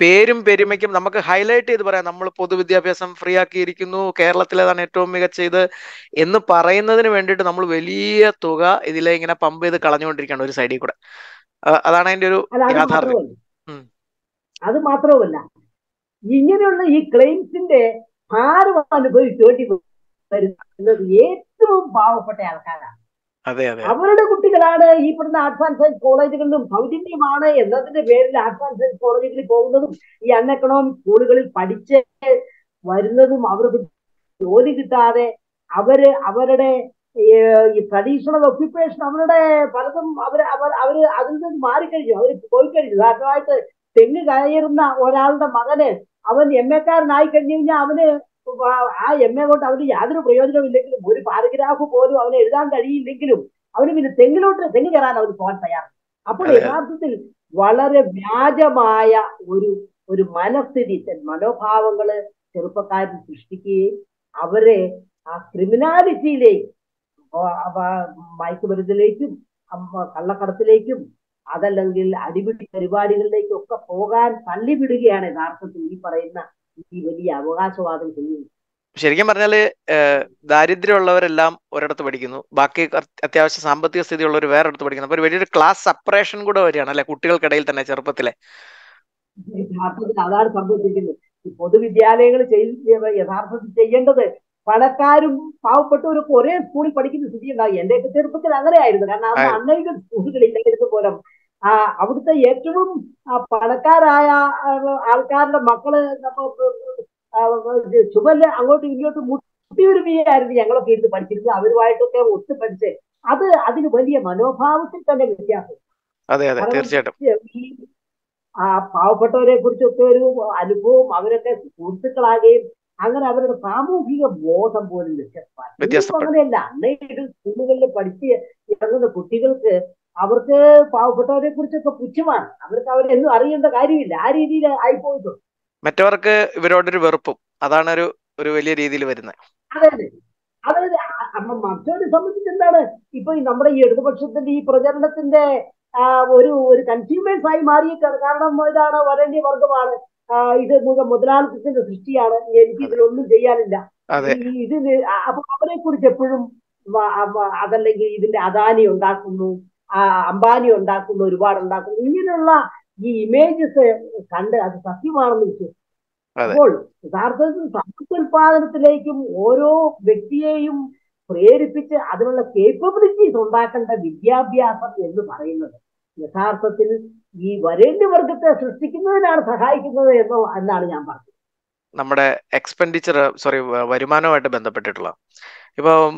പേരും പെരുമയ്ക്കും നമുക്ക് ഹൈലൈറ്റ് ചെയ്ത് പറയാം നമ്മൾ പൊതുവിദ്യാഭ്യാസം ഫ്രീ ആക്കിയിരിക്കുന്നു, കേരളത്തിലേതാണ് ഏറ്റവും മികച്ച ഇത് എന്ന് പറയുന്നതിന് വേണ്ടിയിട്ട് നമ്മൾ വലിയ തുക ഇതിലെ ഇങ്ങനെ പമ്പ് ചെയ്ത് കളഞ്ഞുകൊണ്ടിരിക്കുകയാണ് ഒരു സൈഡിൽ കൂടെ. അതാണ് അതിൻ്റെ ഒരു യാഥാർത്ഥ്യം. അത് മാത്രവുമല്ല, ഇങ്ങനെയുള്ള ഈ ക്ലെയിംസിന്റെ ഭാരം അനുഭവിച്ചുകൊണ്ട് വരുന്നത് ഏറ്റവും പാവപ്പെട്ട ആൾക്കാരാണ്. അവരുടെ കുട്ടികളാണ് ഈ പറഞ്ഞ ആർട്സ് ആൻഡ് സയൻസ് കോളേജുകളിലും സൗജന്യമാണ് എന്നതിന്റെ പേരിൽ ആർട്സ് ആൻഡ് സയൻസ് കോളേജുകളിൽ പോകുന്നതും ഈ അൺഎക്കണോമിക് സ്കൂളുകളിൽ പഠിച്ച് വരുന്നതും അവർക്ക് ജോലി കിട്ടാതെ അവരുടെ ഈ ട്രഡീഷണൽ ഒക്യുപ്പേഷൻ അവരുടെ പലതും അവര് അതിൽ നിന്ന് മാറിക്കഴിഞ്ഞു, അവർ പോയിക്കഴിഞ്ഞു. ഉദാഹരണമായിട്ട് തെങ്ങ് കയറുന്ന ഒരാളുടെ മകന് അവൻ MA-ക്കാരനായി കഴിഞ്ഞു കഴിഞ്ഞാൽ അവന് ആ MA കൊണ്ട് അവന് യാതൊരു പ്രയോജനവും ഇല്ലെങ്കിലും ഒരു പാരഗ്രാഫ് പോലും അവന് എഴുതാൻ കഴിയില്ലെങ്കിലും അവന് പിന്നെ തെങ്ങ് കയറാൻ അവന് പോകാൻ തയ്യാറാണ്. അപ്പോൾ യഥാർത്ഥത്തിൽ വളരെ വ്യാജമായ ഒരു മനസ്ഥിതി, മനോഭാവങ്ങള് ചെറുപ്പക്കാരിൽ സൃഷ്ടിക്കുകയും അവരെ ആ ക്രിമിനാലിറ്റിയിലേക്ക്, മയക്കുമരുന്നിലേക്കും കള്ളക്കടത്തിലേക്കും അതല്ലെങ്കിൽ അടിപിടി പരിപാടികളിലേക്കൊക്കെ പോകാൻ തള്ളിവിടുകയാണ് യഥാർത്ഥത്തിൽ ഈ പറയുന്ന ഈ വലിയ അവകാശവാദം ചെയ്യുന്നത്. ശരിക്കും പറഞ്ഞാല് ദാരിദ്ര്യമുള്ളവരെല്ലാം ഒരിടത്ത് പഠിക്കുന്നു, ബാക്കി അത്യാവശ്യ സാമ്പത്തിക സ്ഥിതി ഉള്ളവർ വേറെടുത്ത് പഠിക്കുന്നു. അപ്പൊ ഒരു വലിയൊരു ക്ലാസ് സെപ്പറേഷൻ കൂടെ വരികയാണ് അല്ലെ കുട്ടികൾക്കിടയിൽ തന്നെ ചെറുപ്പത്തിലെ. അതാണ് സംഭവിച്ചിരിക്കുന്നത്. ഈ പൊതുവിദ്യാലയങ്ങൾ യഥാർത്ഥത്തിൽ ചെയ്യേണ്ടത് പണക്കാരും പാവപ്പെട്ടവരൊക്കെ ഒരേ സ്കൂളിൽ പഠിക്കുന്ന സ്ഥിതി ഉണ്ടാകും. എന്റെയൊക്കെ ചെറുപ്പത്തിൽ അങ്ങനെയായിരുന്നു. കാരണം അത് അണ്ണയുടെ സ്കൂളുകളില്ലായിരുന്നു പോലും അവിടുത്തെ ഏറ്റവും പണക്കാരായ ആൾക്കാരുടെ മക്കള് ചുമല് അങ്ങോട്ടും ഇങ്ങോട്ടും മുട്ടിയൊരുമയായിരുന്നു ഞങ്ങളൊക്കെ ഇരുന്ന് പഠിച്ചിരുന്നത്. അവരുമായിട്ടൊക്കെ ഒത്തു പഠിച്ച് അതിന് വലിയ മനോഭാവത്തിൽ തന്നെ വ്യത്യാസം. ഈ പാവപ്പെട്ടവരെ കുറിച്ചൊക്കെ ഒരു അനുഭവം, അവരൊക്കെ സുഹൃത്തുക്കളാകുകയും അങ്ങനെ അവരുടെ സാമൂഹിക ബോധം പോലും അങ്ങനെയല്ല. അന്നേരം സ്കൂളുകളിൽ പഠിച്ച് ഇറങ്ങുന്ന കുട്ടികൾക്ക് അവർക്ക് പാവപ്പെട്ടവരെ കുറിച്ചൊക്കെ പുച്ഛമാണ്, അവർക്ക് അവരെന്നും അറിയേണ്ട കാര്യമില്ല. ആ രീതിയിൽ ആയിപ്പോയിട്ടു മറ്റവർക്ക് ഇവരോടൊരു വെറുപ്പും, അതാണ് ഒരു വലിയ രീതിയിൽ വരുന്നത്. അതായത് മറ്റവരെ സംബന്ധിച്ച് എന്താണ് ഇപ്പൊ നമ്മുടെ ഈ ഇടതുപക്ഷത്തിന്റെ ഈ പ്രചരണത്തിന്റെ ഒരു കൺസ്യൂമേഴ്സ് ആയി മാറിയ കാരണം ഇതാണ് വരേണ്യ വർഗമാണ്, ഇത് മുതലാളിത്തത്തിന്റെ സൃഷ്ടിയാണ്, എനിക്ക് ഇതിലൊന്നും ചെയ്യാനില്ല ഇതിന്. അപ്പൊ അവരെ കുറിച്ച് എപ്പോഴും അതല്ലെങ്കിൽ ഇതിന്റെ അദാനി ഉണ്ടാക്കുന്നു, അംബാനി ഉണ്ടാക്കുന്നു, ഒരുപാട് ഉണ്ടാക്കുന്നു, ഇങ്ങനെയുള്ള ഈ ഇമേജസ് കണ്ട് അത് സത്യമാണെന്ന് വിശ്വസിക്കും. അപ്പോൾ യഥാർത്ഥത്തിൽ സമ്പുൽപാദനത്തിലേക്കും ഓരോ വ്യക്തിയെയും പ്രേരിപ്പിച്ച് അതിനുള്ള കേപ്പബിലിറ്റീസ് ഉണ്ടാക്കേണ്ട വിദ്യാഭ്യാസം എന്ന് പറയുന്നത് യഥാർത്ഥത്തിൽ ഈ വരേണ്യവർഗത്തെ സൃഷ്ടിക്കുന്നതിനാണ് സഹായിക്കുന്നത് എന്നാണ് ഞാൻ പറഞ്ഞത്. നമ്മുടെ വരുമാനവുമായിട്ട് ബന്ധപ്പെട്ടിട്ടുള്ള ഇപ്പം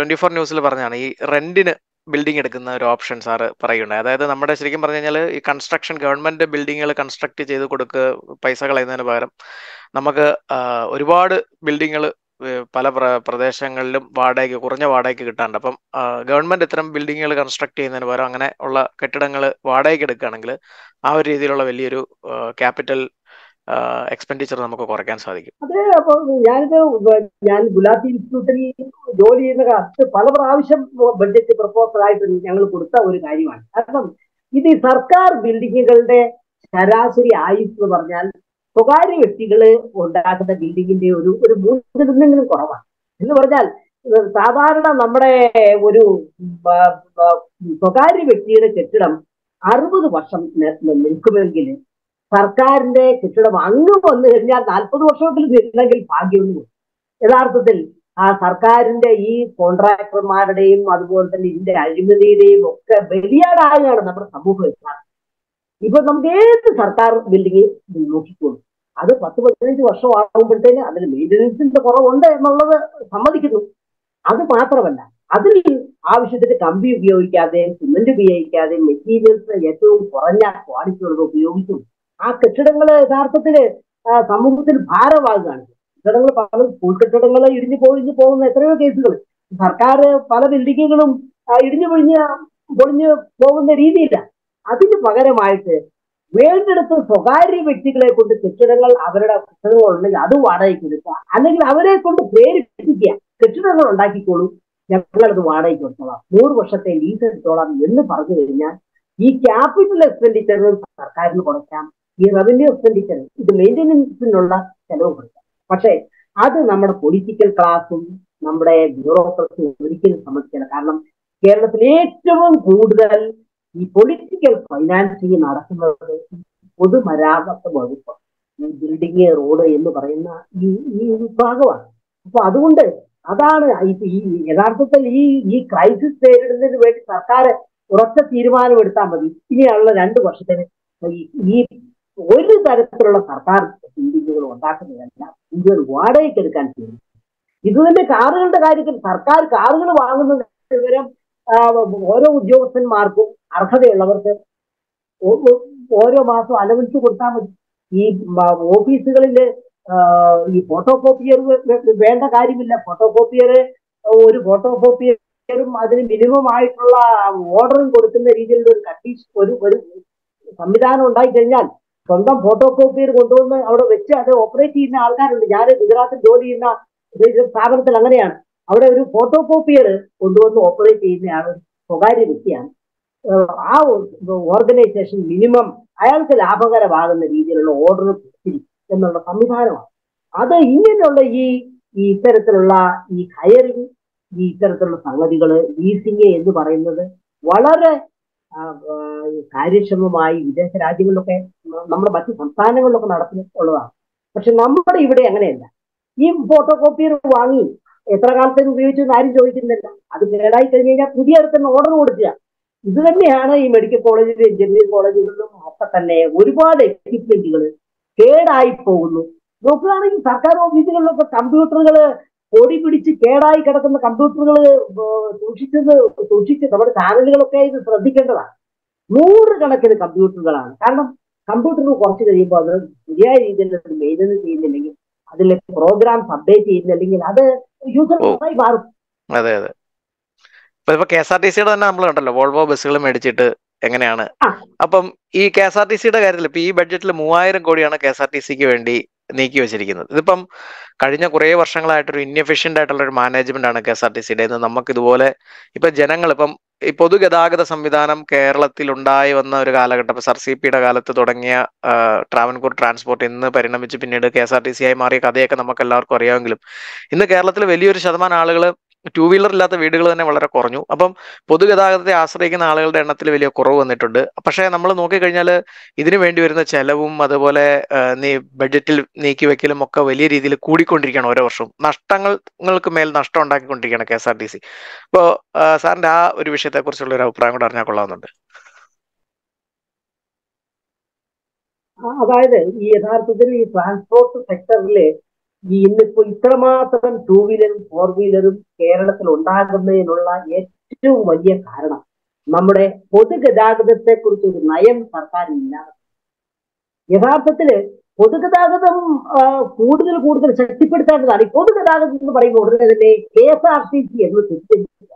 24 ന്യൂസിൽ പറഞ്ഞാണ് ഈ റെന്റിന് ബിൽഡിംഗ് എടുക്കുന്ന ഒരു ഓപ്ഷൻ സാറ് പറയുന്നുണ്ട്. അതായത് നമ്മുടെ ശരിക്കും പറഞ്ഞു കഴിഞ്ഞാൽ ഈ കൺസ്ട്രക്ഷൻ ഗവൺമെന്റ് ബിൽഡിങ്ങുകൾ കൺസ്ട്രക്ട് ചെയ്ത് കൊടുക്കുക പൈസ കളയുന്നതിന് പകരം നമുക്ക് ഒരുപാട് ബിൽഡിങ്ങുകൾ പല പ്രദേശങ്ങളിലും വാടകയ്ക്ക് കുറഞ്ഞ വാടകയ്ക്ക് കിട്ടാണ്ട്. അപ്പം ഗവൺമെൻറ് ഇത്തരം ബിൽഡിങ്ങുകൾ കൺസ്ട്രക്ട് ചെയ്യുന്നതിന് പകരം അങ്ങനെ ഉള്ള കെട്ടിടങ്ങൾ വാടകയ്ക്ക് എടുക്കുകയാണെങ്കിൽ ആ ഒരു രീതിയിലുള്ള വലിയൊരു ക്യാപിറ്റൽ expenditure നമുക്ക് കുറയ്ക്കാൻ സാധിക്കും. അതെ, അപ്പോൾ ഞാൻ ഗുലാത്തി ഇൻസ്റ്റിറ്റ്യൂട്ടിൽ ജോലി ചെയ്യുന്ന കാലത്ത് പല പ്രാവശ്യം ബഡ്ജറ്റ് പ്രപ്പോസൽ ആയിട്ട് ഞങ്ങൾ കൊടുത്ത ഒരു കാര്യമാണ്. കാരണം ഇത് സർക്കാർ ബിൽഡിങ്ങുകളുടെ ശരാശരി ആയുസ് എന്ന് പറഞ്ഞാൽ സ്വകാര്യ വ്യക്തികൾ ഉണ്ടാക്കുന്ന ബിൽഡിങ്ങിന്റെ ഒരു 3 കുറവാണ്. എന്ന് പറഞ്ഞാൽ സാധാരണ നമ്മുടെ ഒരു സ്വകാര്യ വ്യക്തിയുടെ കെട്ടിടം 60 വർഷം നിൽക്കുമെങ്കിൽ സർക്കാരിന്റെ കെട്ടിടം അങ്ങ് വന്നു കഴിഞ്ഞാൽ 40 വർഷത്തിൽ നിൽക്കണമെങ്കിൽ ഭാഗ്യമൊന്നും. യഥാർത്ഥത്തിൽ ആ സർക്കാരിന്റെ ഈ കോൺട്രാക്ടർമാരുടെയും അതുപോലെ തന്നെ ഇതിന്റെ അഴിമതിയുടെയും ഒക്കെ ബലിയാടായാണ് നമ്മുടെ സമൂഹം. ഇപ്പൊ നമുക്ക് ഏത് സർക്കാർ ബിൽഡിംഗ് നോക്കിക്കോളും, അത് 10-15 വർഷം ആകുമ്പോഴത്തേന് അതിന് മെയിൻ്റനൻസിന്റെ കുറവുണ്ട് എന്നുള്ളത് സമ്മതിക്കുന്നു. അത് മാത്രമല്ല, അതിൽ ആവശ്യത്തിന് കമ്പി ഉപയോഗിക്കാതെ സിമെന്റ് ഉപയോഗിക്കാതെ മെറ്റീരിയൽസ് ഏറ്റവും കുറഞ്ഞ ക്വാളിറ്റിയോട് ഉപയോഗിക്കും ആ കെട്ടിടങ്ങൾ യഥാർത്ഥത്തിൽ സമൂഹത്തിന് ഭാരമാകുകയാണ്. കെട്ടിടങ്ങൾ പല സ്കൂൾ കെട്ടിടങ്ങൾ ഇടിഞ്ഞു പോകുന്ന എത്രയോ കേസുകൾ, സർക്കാർ പല ബിൽഡിങ്ങുകളും പൊളിഞ്ഞു പോകുന്ന രീതിയിലാണ്. അതിന് പകരമായിട്ട് വേണ്ടിടത്ത് സ്വകാര്യ വ്യക്തികളെ കൊണ്ട് കെട്ടിടങ്ങൾ അവരുടെ കെട്ടിടങ്ങൾ ഉണ്ടെങ്കിൽ അത് വാടകയ്ക്ക് എടുക്കുക, അല്ലെങ്കിൽ അവരെ കൊണ്ട് പ്രേരിപ്പിക്കുക, കെട്ടിടങ്ങൾ ഉണ്ടാക്കിക്കോളൂ ഞങ്ങളത് വാടകയ്ക്ക് കൊടുത്തോളാം, 100 വർഷത്തെ ലീസ് എടുത്തോളാം എന്ന് പറഞ്ഞു കഴിഞ്ഞാൽ ഈ ക്യാപിറ്റൽ എക്സ്പെൻഡിച്ചർ സർക്കാരിന് കുറയ്ക്കാം, ഈ റവന്യൂ എക്സ്പെൻഡിച്ചർ ഇത് മെയിൻ്റനൻസിനുള്ള ചെലവ് കൊടുക്കാം. പക്ഷേ അത് നമ്മുടെ പൊളിറ്റിക്കൽ ക്ലാസും നമ്മുടെ ബ്യൂറോക്രസിയും ഒരിക്കലും സമ്മതിക്കില്ല. കാരണം കേരളത്തിൽ ഏറ്റവും കൂടുതൽ ഈ പൊളിറ്റിക്കൽ ഫൈനാൻസിങ് നടക്കുന്നത് പൊതുമരാമത്ത് വകുപ്പ്, ഈ ബിൽഡിംഗ് റോഡ് എന്ന് പറയുന്ന ഈ വിഭാഗമാണ്. അപ്പൊ അതുകൊണ്ട് അതാണ് ഈ യഥാർത്ഥത്തിൽ ഈ ക്രൈസിസ് നേരിടുന്നതിന് വേണ്ടി സർക്കാർ ഉറച്ച തീരുമാനം എടുത്താൽ മതി. ഇനിയുള്ള 2 വർഷത്തിന് ഈ ഒരു തരത്തിലുള്ള സർക്കാർ ബിൽഡിങ്ങുകൾ ഉണ്ടാക്കുന്നതല്ല, കൂടുതൽ വാടകയ്ക്ക് എടുക്കാൻ തീരുമാനം. ഇത് തന്നെ കാറുകളുടെ കാര്യത്തിൽ സർക്കാർ കാറുകൾ വാങ്ങുന്നതിന് വിവരം ഓരോ ഉദ്യോഗസ്ഥന്മാർക്കും അർഹതയുള്ളവർക്ക് ഓരോ മാസം അലവൻസ് കൊടുത്താൽ മതി. ഈ ഓഫീസുകളിൽ ഈ ഫോട്ടോ കോപ്പിയർ വേണ്ട കാര്യമില്ല, ഫോട്ടോ കോപ്പിയർ ഒരു ഫോട്ടോ കോപ്പിയറും അതിന് മിനിമം ആയിട്ടുള്ള ഓർഡറും കൊടുക്കുന്ന രീതിയിലുള്ള ഒരു കണ്ടീഷൻ ഒരു സംവിധാനം ഉണ്ടായിക്കഴിഞ്ഞാൽ സ്വന്തം ഫോട്ടോ കോപ്പിയർ കൊണ്ടുവന്ന് അവിടെ വെച്ച് അത് ഓപ്പറേറ്റ് ചെയ്യുന്ന ആൾക്കാരുണ്ട്. ഞാൻ ഗുജറാത്തിൽ ജോലി ചെയ്യുന്ന സ്ഥാപനത്തിൽ അങ്ങനെയാണ്, അവിടെ ഒരു ഫോട്ടോ കോപ്പിയർ കൊണ്ടുവന്ന് ഓപ്പറേറ്റ് ചെയ്യുന്നയാൾ സ്വകാര്യ വ്യക്തിയാണ്. ആ ഓർഗനൈസേഷൻ മിനിമം അയാൾക്ക് ലാഭകരമാകുന്ന രീതിയിലുള്ള ഓർഡർ കൊടുത്തിരിക്കും എന്നുള്ള സംവിധാനമാണ്. അത് ഇങ്ങനെയുള്ള ഈ ഇത്തരത്തിലുള്ള ഈ ഹയറിങ്, ഈ ഇത്തരത്തിലുള്ള സംഗതികൾ, ലീസിങ് എന്ന് പറയുന്നത് വളരെ കാര്യക്ഷമമായി വിദേശ രാജ്യങ്ങളിലൊക്കെ നമ്മുടെ മറ്റ് സംസ്ഥാനങ്ങളിലൊക്കെ നടത്തിയിട്ടുള്ളതാണ്. പക്ഷെ നമ്മുടെ ഇവിടെ അങ്ങനെയല്ല. ഈ ഫോട്ടോ കോപ്പിയർ വാങ്ങി എത്ര കാലത്തേക്ക് ഉപയോഗിച്ചെന്ന് ആരും ചോദിക്കുന്നില്ല. അത് കേടായി കഴിഞ്ഞ് കഴിഞ്ഞാൽ പുതിയ അടുത്തുനിന്ന് ഓർഡർ കൊടുക്കുക. ഇത് തന്നെയാണ് ഈ മെഡിക്കൽ കോളേജിലും എഞ്ചിനീയറിംഗ് കോളേജുകളിലും ഒക്കെ തന്നെ ഒരുപാട് എക്യുപ്മെന്റുകൾ കേടായി പോകുന്നു. നോക്കുകയാണെങ്കിൽ സർക്കാർ ഓഫീസുകളിലൊക്കെ കമ്പ്യൂട്ടറുകൾ പൊടി പിടിച്ച് കേടായി കിടക്കുന്ന കമ്പ്യൂട്ടറുകൾ സൂക്ഷിച്ച് നമ്മുടെ ചാനലുകളൊക്കെ ഇത് ശ്രദ്ധിക്കേണ്ടതാണ്. 100 കണക്കിന് കമ്പ്യൂട്ടറുകളാണ്. കാരണം കമ്പ്യൂട്ടറുകൾ കുറച്ച് കഴിയുമ്പോൾ അത് ശരിയായ രീതിയിൽ മെയിൻ്റനൻസ് ചെയ്യുന്നില്ലെങ്കിൽ, അതിൽ പ്രോഗ്രാം അപ്ഡേറ്റ് ചെയ്യുന്നില്ലെങ്കിൽ അത് യൂസർഫായി മാറും. അതെ അതെ, ഇപ്പൊ KSRTCയുടെ തന്നെ നമ്മൾ കണ്ടല്ലോ, വോൾവോ ബസ്സുകൾ മേടിച്ചിട്ട് എങ്ങനെയാണ്. അപ്പം ഈ KSRTCയുടെ കാര്യത്തിൽ ഇപ്പൊ ഈ ബഡ്ജറ്റിൽ 3000 കോടിയാണ് KSRTCക്ക് വേണ്ടി നീക്കി വെച്ചിരിക്കുന്നത്. ഇതിപ്പം കഴിഞ്ഞ കുറേ വർഷങ്ങളായിട്ടൊരു ഇൻഎഫിഷ്യന്റ് ആയിട്ടുള്ള ഒരു മാനേജ്മെന്റ് ആണ് KSRTCയുടെ. നമുക്ക് ഇതുപോലെ ഇപ്പൊ ജനങ്ങൾ ഇപ്പം ഈ പൊതുഗതാഗത സംവിധാനം കേരളത്തിൽ ഉണ്ടായി വന്ന ഒരു കാലഘട്ടം, ഇപ്പൊ SRCPയുടെ കാലത്ത് തുടങ്ങിയ ട്രാവൻകൂർ ട്രാൻസ്പോർട്ട് ഇന്ന് പരിണമിച്ച് പിന്നീട് KSRTC ആയി മാറിയ കഥയൊക്കെ നമുക്ക് എല്ലാവർക്കും അറിയാമെങ്കിലും ഇന്ന് കേരളത്തിൽ വലിയൊരു ശതമാനം ആളുകൾ 2 വീലർ ഇല്ലാത്ത വീടുകൾ തന്നെ വളരെ കുറഞ്ഞു. അപ്പം പൊതുഗതാഗതത്തെ ആശ്രയിക്കുന്ന ആളുകളുടെ എണ്ണത്തിൽ വലിയ കുറവ് വന്നിട്ടുണ്ട്. പക്ഷേ നമ്മൾ നോക്കിക്കഴിഞ്ഞാൽ ഇതിനു വേണ്ടി വരുന്ന ചെലവും അതുപോലെ ബഡ്ജറ്റിൽ നീക്കിവെക്കലും ഒക്കെ വലിയ രീതിയിൽ കൂടിക്കൊണ്ടിരിക്കുകയാണ്. ഓരോ വർഷവും നഷ്ടങ്ങൾക്ക് മേൽ നഷ്ടം ഉണ്ടാക്കിക്കൊണ്ടിരിക്കുകയാണ് KSRTC. അപ്പോൾ സാറിൻ്റെ ആ ഒരു വിഷയത്തെക്കുറിച്ചുള്ള ഒരു അഭിപ്രായം കൂടെ അറിഞ്ഞാൽ കൊള്ളാവുന്നുണ്ട്. അതായത് ഈ യഥാർത്ഥത്തിൽ ഈ ട്രാൻസ്പോർട്ട് സെക്ടറിൽ ഇന്നിപ്പോ ഇത്രമാത്രം 2 വീലറും 4 വീലറും കേരളത്തിൽ ഉണ്ടാകുന്നതിനുള്ള ഏറ്റവും വലിയ കാരണം നമ്മുടെ പൊതുഗതാഗതത്തെ കുറിച്ച് ഒരു നയം സർക്കാരിനില്ല. യഥാർത്ഥത്തില് പൊതുഗതാഗതം കൂടുതൽ കൂടുതൽ ശക്തിപ്പെടുത്തേണ്ടതാണ്. ഈ പൊതുഗതാഗതം എന്ന് പറയുമ്പോൾ ഉടനെ തന്നെ KSRTC എന്ന് തിരിച്ചെടുക്കുക.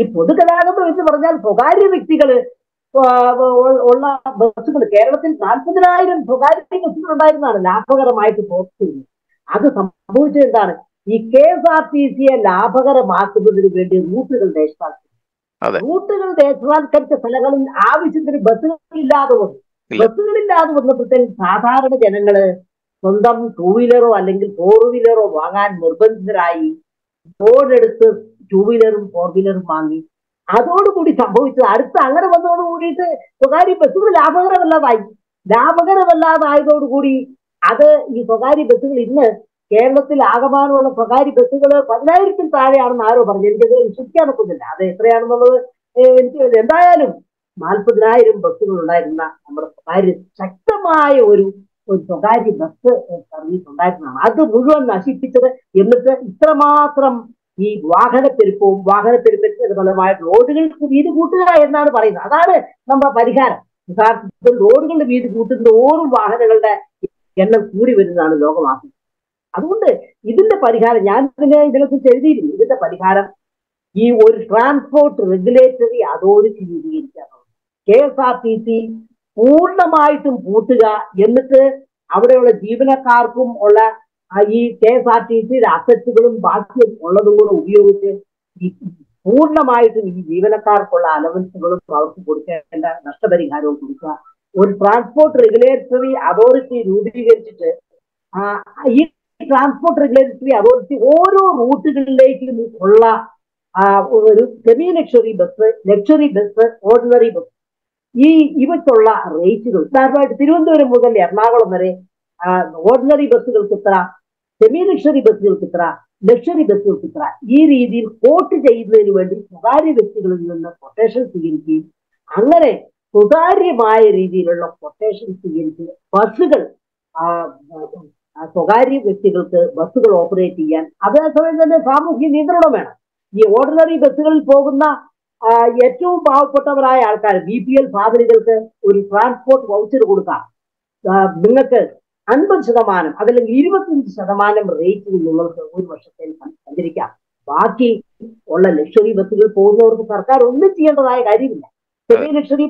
ഈ പൊതുഗതാഗതം എന്ന് പറഞ്ഞാൽ സ്വകാര്യ വ്യക്തികള് ബസ്സുകൾ കേരളത്തിൽ 40,000 സ്വകാര്യ ബസ്സുകൾ ഉണ്ടായിരുന്നതാണ് ലാഭകരമായിട്ട് പോസ്റ്റ് ചെയ്യുന്നത്. അത് സംഭവിച്ചത് എന്താണ്? ഈ KSRTCയെ ലാഭകരമാക്കുന്നതിന് വേണ്ടി റൂട്ടുകൾ ദേശസാൽക്കരിച്ചു. റൂട്ടുകൾ ദേശസാൽക്കരിച്ച സ്ഥലങ്ങളിൽ ആവശ്യത്തിന് ബസ്സുകളില്ലാതെ വന്നപ്പോഴത്തേക്കും സാധാരണ ജനങ്ങള് സ്വന്തം 2 വീലറോ അല്ലെങ്കിൽ 4 വീലറോ വാങ്ങാൻ നിർബന്ധിതരായി. ഫോണെടുത്ത് 2 വീലറും 4 വീലറും വാങ്ങി. അതോടുകൂടി സംഭവിച്ചത് അടുത്ത് അങ്ങനെ വന്നതോടുകൂടിയിട്ട് സ്വകാര്യ ബസ്സുകൾ ലാഭകരമല്ലാതായി. ലാഭകരമല്ലാതായതോടുകൂടി അത് ഈ സ്വകാര്യ ബസ്സുകൾ ഇന്ന് കേരളത്തിൽ ആകമാനമുള്ള സ്വകാര്യ ബസ്സുകൾ 10,000-ൽ താഴെയാണെന്ന് ആരോ പറഞ്ഞു. എനിക്കത് വിശ്വസിക്കാൻ ഒക്കുന്നില്ല. അത് എത്രയാണെന്നുള്ളത് എനിക്ക് എന്തായാലും 40,000 ബസ്സുകൾ ഉണ്ടായിരുന്ന നമ്മുടെ സ്വകാര്യ ശക്തമായ ഒരു സ്വകാര്യ ബസ് സർവീസ് ഉണ്ടായിരുന്നതാണ്. അത് മുഴുവൻ നശിപ്പിച്ചത്. എന്നിട്ട് ഇത്രമാത്രം ഈ വാഹനപ്പെരുപ്പവും വാഹനപ്പെരുപ്പത്തിന് ഫലമായ റോഡുകൾക്ക് വീതി കൂട്ടുക എന്നാണ് പറയുന്നത്. അതാണ് നമ്മുടെ പരിഹാരം. യഥാർത്ഥത്തിൽ റോഡുകളുടെ വീതി കൂട്ടുന്നതോറും വാഹനങ്ങളുടെ എണ്ണം കൂടി വരുന്നതാണ് ലോകമാസം. അതുകൊണ്ട് ഇതിന്റെ പരിഹാരം ഞാൻ ഇതിനെക്കുറിച്ച് എഴുതിയിരുന്നു. ഇതിന്റെ പരിഹാരം ഈ ഒരു ട്രാൻസ്പോർട്ട് റെഗുലേറ്ററി അതോറിറ്റി രൂപീകരിക്കാനാണ്. KSRTC പൂർണ്ണമായിട്ടും പൂട്ടുക. എന്നിട്ട് അവിടെയുള്ള ജീവനക്കാർക്കും ഉള്ള ഈ KSRTCയുടെ അസറ്റുകളും ബാക്കി ഉള്ളതും കൂടെ ഉപയോഗിച്ച് പൂർണ്ണമായിട്ടും ഈ ജീവനക്കാർക്കുള്ള അലവൻസുകളും അവർക്ക് കൊടുക്കേണ്ട നഷ്ടപരിഹാരവും കൊടുക്കുക. ഒരു ട്രാൻസ്പോർട്ട് റെഗുലേറ്ററി അതോറിറ്റി രൂപീകരിച്ചിട്ട് ഈ ട്രാൻസ്പോർട്ട് റെഗുലേറ്ററി അതോറിറ്റി ഓരോ റൂട്ടുകളിലേക്കും ഉള്ള ഒരു semi luxury bus, luxury bus, ordinary bus, ഈ ഇവയ്ക്കുള്ള റേറ്റുകൾ ഉദാഹരണമായിട്ട് തിരുവനന്തപുരം മുതൽ എറണാകുളം വരെ ഓർഡിനറി ബസ്സുകൾക്ക് ഇത്ര, സെമി ലക്ഷറി ബസ്സുകൾക്ക് ഇത്ര, ലക്ഷറി ബസ്സുകൾക്ക് ഇത്ര, ഈ രീതിയിൽ കോട്ട് ചെയ്യുന്നതിന് വേണ്ടി സ്വകാര്യ വ്യക്തികളിൽ നിന്ന് കൊട്ടേഷൻ സ്വീകരിക്കുകയും അങ്ങനെ സുതാര്യമായ രീതിയിലുള്ള കൊട്ടേഷൻ സ്വീകരിച്ച് ബസ്സുകൾ സ്വകാര്യ വ്യക്തികൾക്ക് ബസ്സുകൾ ഓപ്പറേറ്റ് ചെയ്യാൻ. അതേസമയം തന്നെ സാമൂഹ്യ നിയന്ത്രണം വേണം. ഈ ഓർഡിനറി ബസ്സുകളിൽ പോകുന്ന ഏറ്റവും പാവപ്പെട്ടവരായ ആൾക്കാർ BPL ഫാമിലികൾക്ക് ഒരു ട്രാൻസ്പോർട്ട് വൗച്ചർ കൊടുക്കാം. നിങ്ങൾക്ക് 50% അതല്ലെങ്കിൽ 25% റേറ്റിൽ നിങ്ങൾക്ക് ഒരു വർഷത്തെ സഞ്ചരിക്കാം. ബാക്കി ഉള്ള ലക്ഷറി ബസ്സുകൾ പോകുന്നവർക്ക് സർക്കാർ ഒന്നും ചെയ്യേണ്ടതായ കാര്യമില്ല. ചെറിയ ലക്ഷറി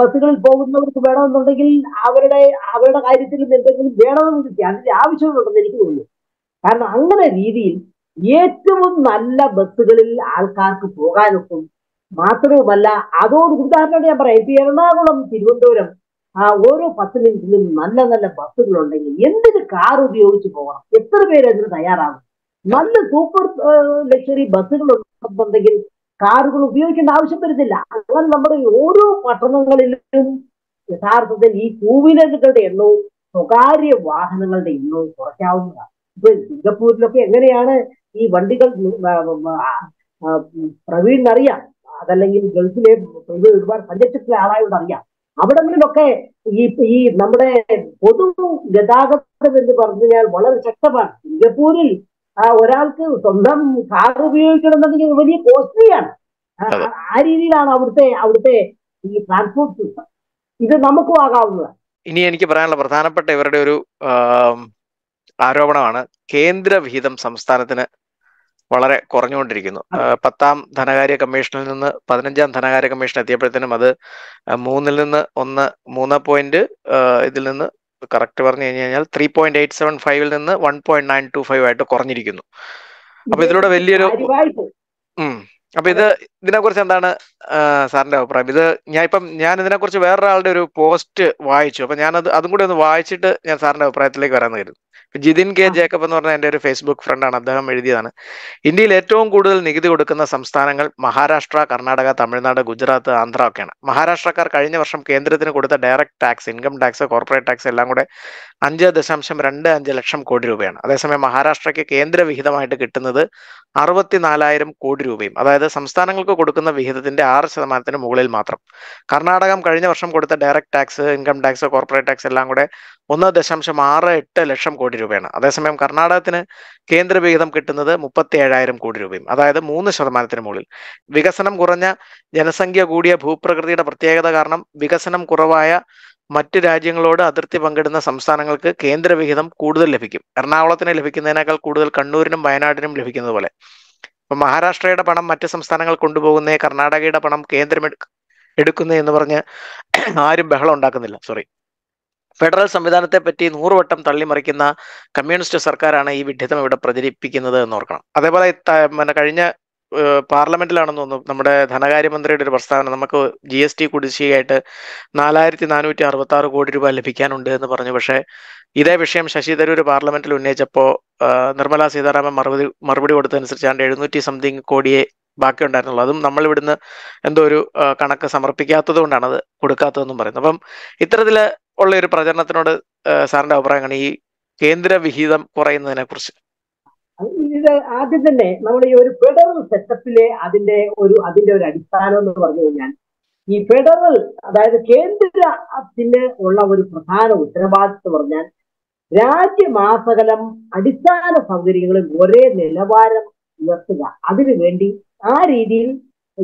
ബസ്സുകളിൽ പോകുന്നവർക്ക് വേണമെന്നുണ്ടെങ്കിൽ അവരുടെ കാര്യത്തിൽ എന്തെങ്കിലും വേണമെന്ന് ചെയ്യാം. അതിന്റെ ആവശ്യമുണ്ടെന്ന് എനിക്ക് തോന്നുന്നു. കാരണം അങ്ങനെ രീതിയിൽ ഏറ്റവും നല്ല ബസ്സുകളിൽ ആൾക്കാർക്ക് പോകാനൊക്കും. മാത്രവുമല്ല അതോട് ഉദാഹരണമാണ് ഞാൻ പറയാം, ഇപ്പൊ എറണാകുളം തിരുവനന്തപുരം ഓരോ 10 മിനിറ്റിലും നല്ല നല്ല ബസ്സുകളുണ്ടെങ്കിൽ എന്തിന് കാർ ഉപയോഗിച്ച് പോകണം? എത്ര പേര് അതിന് തയ്യാറാകും? നല്ല സൂപ്പർ ലക്ഷറി ബസ്സുകൾ ഉണ്ടെന്നുണ്ടെങ്കിൽ കാറുകൾ ഉപയോഗിക്കേണ്ട ആവശ്യം വരുന്നില്ല. അങ്ങനെ നമ്മുടെ ഓരോ പട്ടണങ്ങളിലും യഥാർത്ഥത്തിൽ ഈ 2 വീലറുകളുടെ എണ്ണവും സ്വകാര്യ വാഹനങ്ങളുടെ എണ്ണവും കുറയ്ക്കാവുന്നതാണ്. ഇപ്പൊ സിംഗപ്പൂരിലൊക്കെ എങ്ങനെയാണ് ഈ വണ്ടികൾ? പ്രവീണിനറിയാം, അതല്ലെങ്കിൽ ഗൾഫിലെ ഒരുപാട് സഞ്ചരിച്ചിട്ടുള്ള ആളായോട് അറിയാം. അവിടങ്ങളിലൊക്കെ ഈ നമ്മുടെ പൊതു ഗതാഗതം എന്ന് പറഞ്ഞു കഴിഞ്ഞാൽ വളരെ ശക്തമാണ്. സിംഗപ്പൂരിൽ ഒരാൾക്ക് സ്വന്തം കാർ ഉപയോഗിക്കണമെന്നുണ്ടെങ്കിൽ വലിയ കോസ്റ്റ്ലിയാണ്. ആ രീതിയിലാണ് അവിടുത്തെ ഈ ട്രാൻസ്പോർട്ട് സിസ്റ്റം. ഇത് നമുക്കും ആകാവുന്നതാണ്. ഇനി എനിക്ക് പറയാനുള്ള പ്രധാനപ്പെട്ട ഇവരുടെ ഒരു ആരോപണമാണ് കേന്ദ്ര വിഹിതം സംസ്ഥാനത്തിന് വളരെ കുറഞ്ഞുകൊണ്ടിരിക്കുന്നു. 10ാം ധനകാര്യ കമ്മീഷനിൽ നിന്ന് 15ാം ധനകാര്യ കമ്മീഷൻ എത്തിയപ്പോഴത്തേനും അത് 3.875 നിന്ന് 1.925 ആയിട്ട് കുറഞ്ഞിരിക്കുന്നു. അപ്പൊ ഇതിലൂടെ വലിയൊരു അപ്പൊ ഇതിനെക്കുറിച്ച് എന്താണ് സാറിന്റെ അഭിപ്രായം? ഞാൻ ഇതിനെക്കുറിച്ച് വേറൊരാളുടെ ഒരു പോസ്റ്റ് വായിച്ചു. അപ്പൊ ഞാനത് അതും കൂടി ഒന്ന് വായിച്ചിട്ട് ഞാൻ സാറിന്റെ അഭിപ്രായത്തിലേക്ക് വരാൻ കരുതുന്നു. ജിതിൻ കെ ജേക്കബ് എന്ന് പറഞ്ഞാൽ എൻ്റെ ഒരു ഫേസ്ബുക്ക് ഫ്രണ്ടാണ്. അദ്ദേഹം എഴുതിയതാണ്, ഇന്ത്യയിൽ ഏറ്റവും കൂടുതൽ നികുതി കൊടുക്കുന്ന സംസ്ഥാനങ്ങൾ മഹാരാഷ്ട്ര, കർണാടക, തമിഴ്നാട്, ഗുജറാത്ത്, ആന്ധ്ര ഒക്കെയാണ്. മഹാരാഷ്ട്രക്കാർ കഴിഞ്ഞ വർഷം കേന്ദ്രത്തിന് കൊടുത്ത direct tax, income tax, corporate tax എല്ലാം കൂടെ 5.25 ലക്ഷം കോടി രൂപയാണ്. അതേസമയം മഹാരാഷ്ട്രയ്ക്ക് കേന്ദ്ര വിഹിതമായിട്ട് കിട്ടുന്നത് 64,000 കോടി രൂപയും, അതായത് സംസ്ഥാനങ്ങൾക്ക് കൊടുക്കുന്ന വിഹിതത്തിന്റെ 6% മുകളിൽ മാത്രം. കർണാടകം കഴിഞ്ഞ വർഷം കൊടുത്ത direct tax, income tax, corporate tax എല്ലാം കൂടെ 1.68 ലക്ഷം കോടി രൂപയാണ്. അതേസമയം കർണാടകത്തിന് കേന്ദ്ര വിഹിതം കിട്ടുന്നത് 37,000 കോടി രൂപയും, അതായത് 3% മുകളിൽ. വികസനം കുറഞ്ഞ, ജനസംഖ്യ കൂടിയ ഭൂപ്രകൃതിയുടെ പ്രത്യേകത കാരണം വികസനം കുറവായ മറ്റ് രാജ്യങ്ങളോട് അതിർത്തി പങ്കിടുന്ന സംസ്ഥാനങ്ങൾക്ക് കേന്ദ്ര വിഹിതം കൂടുതൽ ലഭിക്കും. എറണാകുളത്തിന് ലഭിക്കുന്നതിനേക്കാൾ കൂടുതൽ കണ്ണൂരിനും വയനാടിനും ലഭിക്കുന്നത് പോലെ. ഇപ്പം മഹാരാഷ്ട്രയുടെ പണം മറ്റ് സംസ്ഥാനങ്ങൾ കൊണ്ടുപോകുന്നേ കർണാടകയുടെ പണം എടുക്കുന്നത് എന്ന് പറഞ്ഞ് ആരും ബഹളം ഉണ്ടാക്കുന്നില്ല. സോറി, ഫെഡറൽ സംവിധാനത്തെ പറ്റി 100 വട്ടം തള്ളിമറിക്കുന്ന കമ്മ്യൂണിസ്റ്റ് സർക്കാരാണ് ഈ വിഡ്ഢിത്തം ഇവിടെ പ്രചരിപ്പിക്കുന്നത് എന്നോർക്കണം. അതേപോലെ കഴിഞ്ഞ പാർലമെന്റിലാണെന്ന് തോന്നുന്നു നമ്മുടെ ധനകാര്യമന്ത്രിയുടെ ഒരു പ്രസ്താവന, നമുക്ക് GST കുടിശ്ശികയായിട്ട് 4466 കോടി രൂപ ലഭിക്കാനുണ്ട് എന്ന് പറഞ്ഞു. പക്ഷേ ഇതേ വിഷയം ശശി തരൂർ പാർലമെന്റിൽ ഉന്നയിച്ചപ്പോൾ നിർമ്മലാ സീതാരാമൻ മറുപടി കൊടുത്തതനുസരിച്ചാണ്ട് 700 സംതിങ് കോടിയെ ബാക്കിയുണ്ടായിരുന്നുള്ളൂ. അതും നമ്മൾ ഇവിടുന്ന് എന്തോ ഒരു കണക്ക് സമർപ്പിക്കാത്തത് കൊണ്ടാണ് അത് കൊടുക്കാത്തതെന്നും പറയുന്നത്. അപ്പം ഇത്തരത്തിൽ ഉള്ള ഒരു പ്രചരണത്തിനോട് സാറിന്റെ അഭിപ്രായമാണ് ഈ കേന്ദ്ര വിഹിതം കുറയുന്നതിനെ കുറിച്ച്? ഇത് ആദ്യം തന്നെ നമ്മൾ ഈ ഒരു ഫെഡറൽ സെറ്റപ്പിലെ അതിന്റെ ഒരു അടിസ്ഥാനം എന്ന് പറഞ്ഞു കഴിഞ്ഞാൽ ഈ ഫെഡറൽ, അതായത് കേന്ദ്രത്തിന് ഉള്ള ഒരു പ്രധാന ഉത്തരവാദിത്വം പറഞ്ഞാൽ രാജ്യമാസകലം അടിസ്ഥാന സൗകര്യങ്ങളിൽ ഒരേ നിലവാരം ഉയർത്തുക, അതിനുവേണ്ടി ആ രീതിയിൽ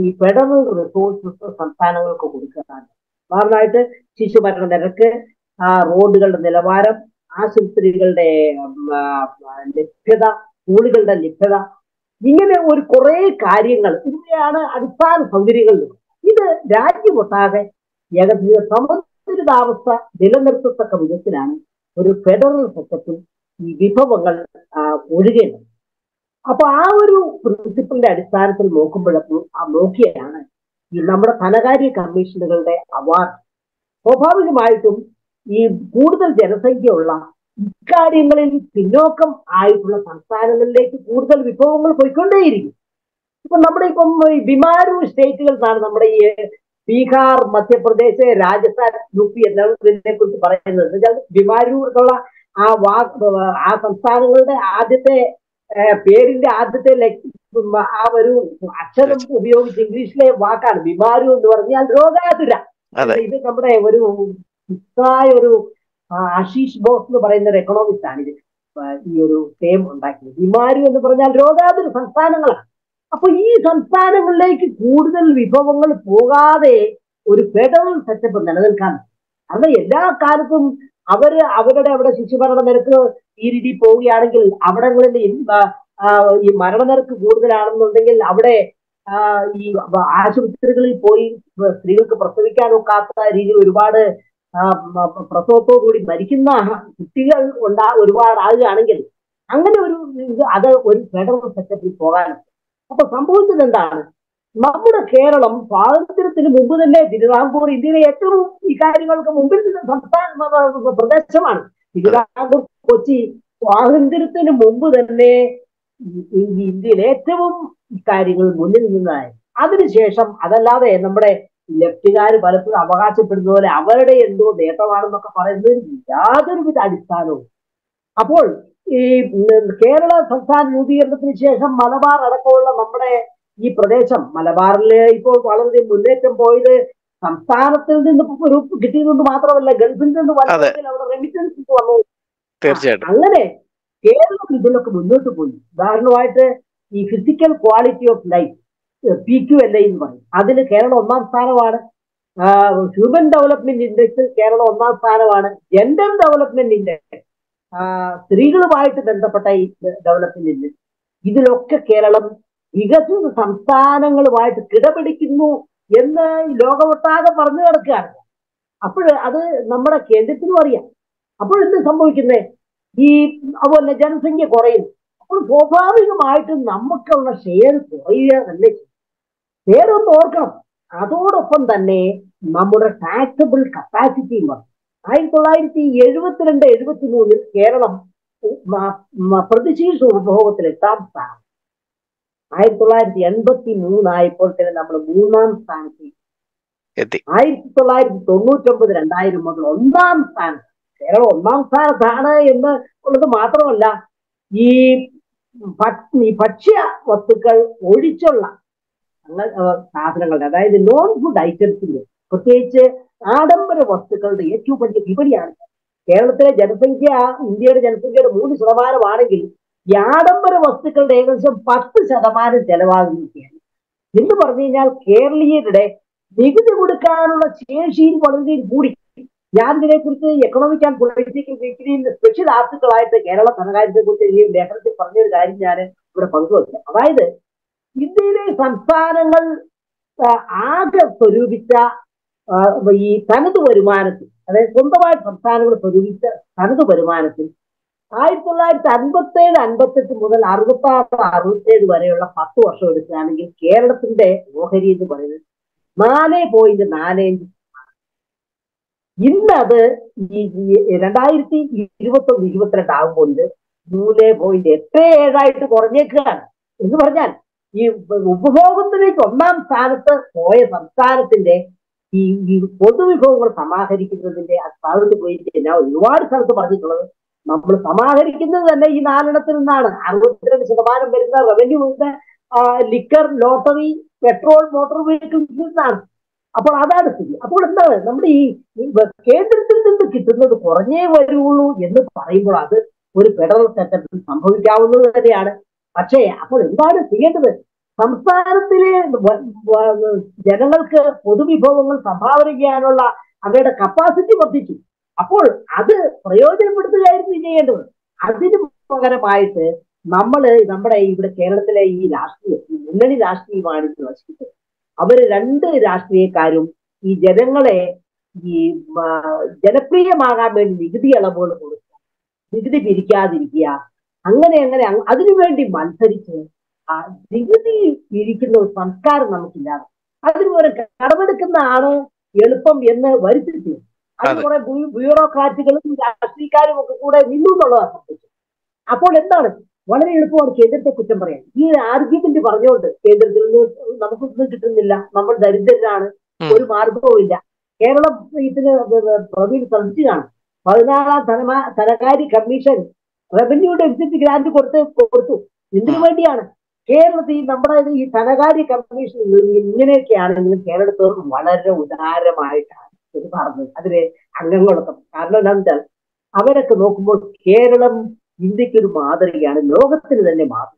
ഈ ഫെഡറൽ റിസോഴ്സസ് സംസ്ഥാനങ്ങൾക്ക് കൊടുക്കുന്നതാണ്. ഉദാഹരണമായിട്ട് ശിശുമരണ നിരക്ക്, റോഡുകളുടെ നിലവാരം, ആശുപത്രികളുടെ ലഭ്യത, സ്കൂളുകളുടെ ലഭ്യത, ഇങ്ങനെ ഒരു കുറേ കാര്യങ്ങൾ, ഇതിനെയാണ് അടിസ്ഥാന സൗകര്യങ്ങൾ. ഇത് രാജ്യമൊട്ടാകെ ഏകദേശം സമതുലിതാവസ്ഥ നിലനിർത്തത്തക്ക വിധത്തിലാണ് ഒരു ഫെഡറൽ സെറ്റപ്പിൽ ഈ വിഭവങ്ങൾ ഒഴുകേണ്ടത്. അപ്പൊ ആ ഒരു പ്രിൻസിപ്പിളിന്റെ അടിസ്ഥാനത്തിൽ നോക്കിയാണ് ഈ നമ്മുടെ ധനകാര്യ കമ്മീഷനുകളുടെ അവാർഡ്. സ്വാഭാവികമായിട്ടും ഈ കൂടുതൽ ജനസംഖ്യയുള്ള ഇക്കാര്യങ്ങളിൽ പിന്നോക്കം ആയിട്ടുള്ള സംസ്ഥാനങ്ങളിലേക്ക് കൂടുതൽ വിഭവങ്ങൾ പോയിക്കൊണ്ടേയിരിക്കും. ഇപ്പം ബിമാരു സ്റ്റേറ്റുകൾ എന്നാണ് നമ്മുടെ ഈ ബീഹാർ, മധ്യപ്രദേശ്, രാജസ്ഥാൻ, UP എന്നതിനെ കുറിച്ച് പറയുന്നത്. ബിമാരു എന്നുള്ള ആ സംസ്ഥാനങ്ങളുടെ ആദ്യത്തെ പേരിന്റെ ആദ്യത്തെ ആ ഒരു അക്ഷരം ഉപയോഗിച്ച് ഇംഗ്ലീഷിലെ വാക്കാണ് ബിമാരു എന്ന് പറഞ്ഞാൽ രോഗാതുര. ഇത് നമ്മുടെ ഒരു ആശീഷ് ബോസ് എന്ന് പറയുന്ന ഒരു എക്കണോമിസ്റ്റ് ആണ് ഇത് ഈ ഒരു ടേം ഉണ്ടാക്കിയത്. ബിമാരു എന്ന് പറഞ്ഞാൽ രോഗാതുര സംസ്ഥാനങ്ങളാണ്. അപ്പൊ ഈ സംസ്ഥാനങ്ങളിലേക്ക് കൂടുതൽ വിഭവങ്ങൾ പോകാതെ ഒരു ഫെഡറൽ സെറ്റപ്പ് നിലനിൽക്കാൻ, കാരണം എല്ലാ കാലത്തും അവിടെ ശിശുമരണ നിരക്ക് ഈ രീതി പോവുകയാണെങ്കിൽ, അവിടങ്ങളിൽ ഈ മരണനിരക്ക് കൂടുതലാണെന്നുണ്ടെങ്കിൽ അവിടെ ഈ ആശുപത്രികളിൽ പോയി സ്ത്രീകൾക്ക് പ്രസവിക്കാനൊക്കാത്ത രീതിയിൽ ഒരുപാട് പ്രസവത്തോടുകൂടി മരിക്കുന്ന കുട്ടികൾ ഒരുപാടാകുകയാണെങ്കിൽ അങ്ങനെ ഒരു അത് ഒരു ഫെഡറൽ സെറ്റപ്പിൽ പോകാനുണ്ട്. അപ്പൊ സംഭവിച്ചത് എന്താണ്? നമ്മുടെ കേരളം സ്വാതന്ത്ര്യത്തിന് മുമ്പ് തന്നെ തിരുവിതാംകൂർ ഇന്ത്യയിലെ ഏറ്റവും ഈ കാര്യങ്ങൾക്ക് മുമ്പിൽ സംസ്ഥാന പ്രദേശമാണ്. തിരുവിതാംകൂർ, കൊച്ചി സ്വാതന്ത്ര്യത്തിന് മുമ്പ് തന്നെ ഇന്ത്യയിൽ ഏറ്റവും ഇക്കാര്യങ്ങൾ മുന്നിൽ നിന്നതായി. അതിനുശേഷം അതല്ലാതെ നമ്മുടെ ലെഫ്റ്റുകാർ പലപ്പോഴും അവകാശപ്പെടുന്ന പോലെ അവരുടെ എന്തോ നേട്ടമാണെന്നൊക്കെ പറയുന്നത് യാതൊരുവിധ അടിസ്ഥാനവും. അപ്പോൾ ഈ കേരള സംസ്ഥാന രൂപീകരണത്തിന് ശേഷം മലബാർ അടക്കമുള്ള നമ്മുടെ ഈ പ്രദേശം, മലബാറിലെ ഇപ്പോൾ വളരെ മുന്നേറ്റം പോയത് സംസ്ഥാനത്തിൽ നിന്ന് ഒരു കിട്ടിയതുകൊണ്ട് മാത്രമല്ല, ഗൾഫിൽ നിന്ന് അവിടെ റെമിറ്റൻസ് വന്നു. അങ്ങനെ കേരളം ഇതിലൊക്കെ മുന്നോട്ട് പോയി. ഉദാഹരണമായിട്ട് ഈ physical quality of life PQLI എന്ന് പറയും, അതിന് കേരളം 1ാം സ്ഥാനമാണ്. ഹ്യൂമൻ ഡെവലപ്മെന്റ് ഇൻഡെക്സിൽ കേരളം 1ാം സ്ഥാനമാണ്. ജെൻഡർ ഡെവലപ്മെന്റ് ഇൻഡെക്സ്, സ്ത്രീകളുമായിട്ട് ബന്ധപ്പെട്ട ഈ ഡെവലപ്മെന്റ് ഇൻഡെക്സ്, ഇതിലൊക്കെ കേരളം വികസിത സംസ്ഥാനങ്ങളുമായിട്ട് കിടപിടിക്കുന്നു എന്ന് ലോകമൊട്ടാകെ പറഞ്ഞു കിടക്കുകയാണ്. അപ്പോൾ അത് നമ്മുടെ കേന്ദ്രത്തിനും അറിയാം. അപ്പോഴെന്ത് സംഭവിക്കുന്നത്? ഈ അതുപോലെ ജനസംഖ്യ കുറയുന്നു. അപ്പോൾ സ്വാഭാവികമായിട്ടും നമുക്കുള്ള ഷെയർ കുറയുക തന്നെ. ഷെയറൊന്ന് ഓർക്കണം. അതോടൊപ്പം തന്നെ നമ്മുടെ ടാക്സബിൾ കപ്പാസിറ്റിയും വന്നു. 1972-73 കേരളം പ്രതിശീർഷ ഉപഭോഗത്തിൽ 8ാം സ്ഥാനം. 1983 തന്നെ നമ്മൾ 3ാം സ്ഥാനത്ത്. 1999-2000 മുതൽ 1ാം സ്ഥാനം. കേരളം 1ാം സ്ഥാനത്താണ് എന്ന് ഉള്ളത് മാത്രമല്ല, ഈ ഭക്ഷ്യ വസ്തുക്കൾ ഒഴിച്ചുള്ള സാധനങ്ങളുടെ, അതായത് നോൺ ഫുഡ് ഐറ്റംസിന്റെ, പ്രത്യേകിച്ച് ആഡംബര വസ്തുക്കളുടെ ഏറ്റവും വലിയ വിപണിയാണ് കേരളത്തിലെ ജനസംഖ്യ. ഇന്ത്യയുടെ ജനസംഖ്യയുടെ 3% ഈ ആഡംബര വസ്തുക്കളുടെ ഏകദേശം 10% ചെലവാകുകയാണ്. എന്ന് പറഞ്ഞു കഴിഞ്ഞാൽ കേരളീയരുടെ നികുതി കൊടുക്കാനുള്ള ശേഷിയിൽ വളരെ കൂടി. ഞാൻ ഇതിനെക്കുറിച്ച് എക്കണോമിക് ആൻഡ് പൊളിറ്റിക്കൽ വീക്കിലിന്റെ സ്പെഷ്യൽ ആർട്ടിക്കിളായിട്ട് കേരള ധനകാര്യത്തെ കുറിച്ച് ഈ ലേഖനത്തിൽ പറഞ്ഞൊരു കാര്യം ഞാൻ ഇവിടെ പങ്കുവെക്കുന്നത്, അതായത് ഇന്ത്യയിലെ സംസ്ഥാനങ്ങൾ ആകെ സ്വരൂപിച്ച ഈ തനത് വരുമാനത്തിൽ, അതായത് സ്വന്തമായ സംസ്ഥാനങ്ങൾ സ്വരൂപിച്ച തനത് വരുമാനത്തിൽ 1957-58 മുതൽ 66-67 വരെയുള്ള 10 വർഷം എടുക്കുകയാണെങ്കിൽ കേരളത്തിന്റെ ഓഹരി എന്ന് പറയുന്നത് 4.45. ഇന്നത് ഈ 2021-22 ആകുമ്പോൾ ഇത് 3.87 കുറഞ്ഞേക്കുകയാണ്. എന്ന് പറഞ്ഞാൽ ഈ ഉപഭോഗത്തിലേക്ക് 1ാം സ്ഥാനത്ത് പോയ സംസ്ഥാനത്തിന്റെ ഈ പൊതുവിഭവങ്ങൾ സമാഹരിക്കുന്നതിന്റെ ആ സ്ഥാനത്ത് പോയിട്ട് ഞാൻ ഒരുപാട് സ്ഥലത്ത് പറഞ്ഞിട്ടുള്ളത് നമ്മൾ സമാഹരിക്കുന്നത് തന്നെ ഈ 4 എണ്ണത്തിൽ നിന്നാണ്. 62% വരുന്ന റവന്യൂവിന്റെ ലിക്കർ, ലോട്ടറി, പെട്രോൾ, മോട്ടോർ വെഹിക്കിൾസിൽ നിന്നാണ്. അപ്പോൾ അതാണ് സ്ഥിതി. അപ്പോൾ എന്താണ് നമ്മുടെ ഈ കേന്ദ്രത്തിൽ നിന്ന് കിട്ടുന്നത് കുറഞ്ഞേ വരുള്ളൂ എന്ന് പറയുമ്പോൾ അത് ഒരു ഫെഡറൽ സെക്രട്ടറി സംഭവിക്കാവുന്നത് തന്നെയാണ്. പക്ഷേ അപ്പോൾ എന്താണ് ചെയ്യേണ്ടത്? സംസ്ഥാനത്തിലെ ജനങ്ങൾക്ക് പൊതുവിഭവങ്ങൾ സംഭാവന ചെയ്യാനുള്ള അവരുടെ കപ്പാസിറ്റി വർദ്ധിച്ചു. അപ്പോൾ അത് പ്രയോജനപ്പെടുത്തുകയായിരുന്നു ചെയ്യേണ്ടത്. അതിന് പകരമായിട്ട് നമ്മുടെ ഇവിടെ കേരളത്തിലെ ഈ രാഷ്ട്രീയം, ഈ മുന്നണി രാഷ്ട്രീയമാണ് ഇത് നശിക്കുന്നത്. അവര് 2 രാഷ്ട്രീയക്കാരും ഈ ജനങ്ങളെ ഈ ജനപ്രിയമാകാൻ വേണ്ടി നികുതി ഇളവുകൾ കൊടുക്കുക, നികുതി പിരിക്കാതിരിക്കുക, അങ്ങനെ അതിനുവേണ്ടി മത്സരിച്ച് ആ നികുതി പിരിക്കുന്ന ഒരു സംസ്കാരം നമുക്കില്ലാതെ അതിനുപോലെ കടമെടുക്കുന്നതാണ് എളുപ്പം എന്ന് വരുത്തിച്ചു. അത് കുറെ ബ്യൂറോക്രാറ്റുകളും രാഷ്ട്രീയക്കാരും ഒക്കെ കൂടെ നിന്നു എന്നുള്ളതാണ് സംഭവിച്ചത്. അപ്പോൾ എന്താണ് വളരെ എളുപ്പമാണ് കേന്ദ്രത്തെ കുറ്റം പറയാൻ. ഈ ആർഗ്യമെന്റ് പറഞ്ഞുകൊണ്ട് കേന്ദ്രത്തിൽ നിന്ന് നമുക്കൊന്നും കിട്ടുന്നില്ല, നമ്മൾ ദരിദ്രരാണ്, ഒരു മാർഗവും ഇല്ല. കേരളം ഇതിന് പ്രതിയിൽ ശ്രമിച്ചു കാണും. 14ാം ധനകാര്യ കമ്മീഷൻ റവന്യൂ ഡെഫിസിറ്റ് ഗ്രാന്റ് കൊടുത്തു. ഇതിനു വേണ്ടിയാണ് കേരളത്തിൽ നമ്മുടെ ഈ ധനകാര്യ കമ്മീഷൻ ഇങ്ങനെയൊക്കെയാണെങ്കിലും കേരളത്തോട് വളരെ ഉദാരമായിട്ടാണ് ഇത് പറഞ്ഞത്. അതിന് അംഗങ്ങളൊക്കെ കാരണം എന്താ അവരൊക്കെ നോക്കുമ്പോൾ കേരളം ഇന്ത്യക്കൊരു മാതൃകയാണ്, ലോകത്തിന് തന്നെ മാതൃക.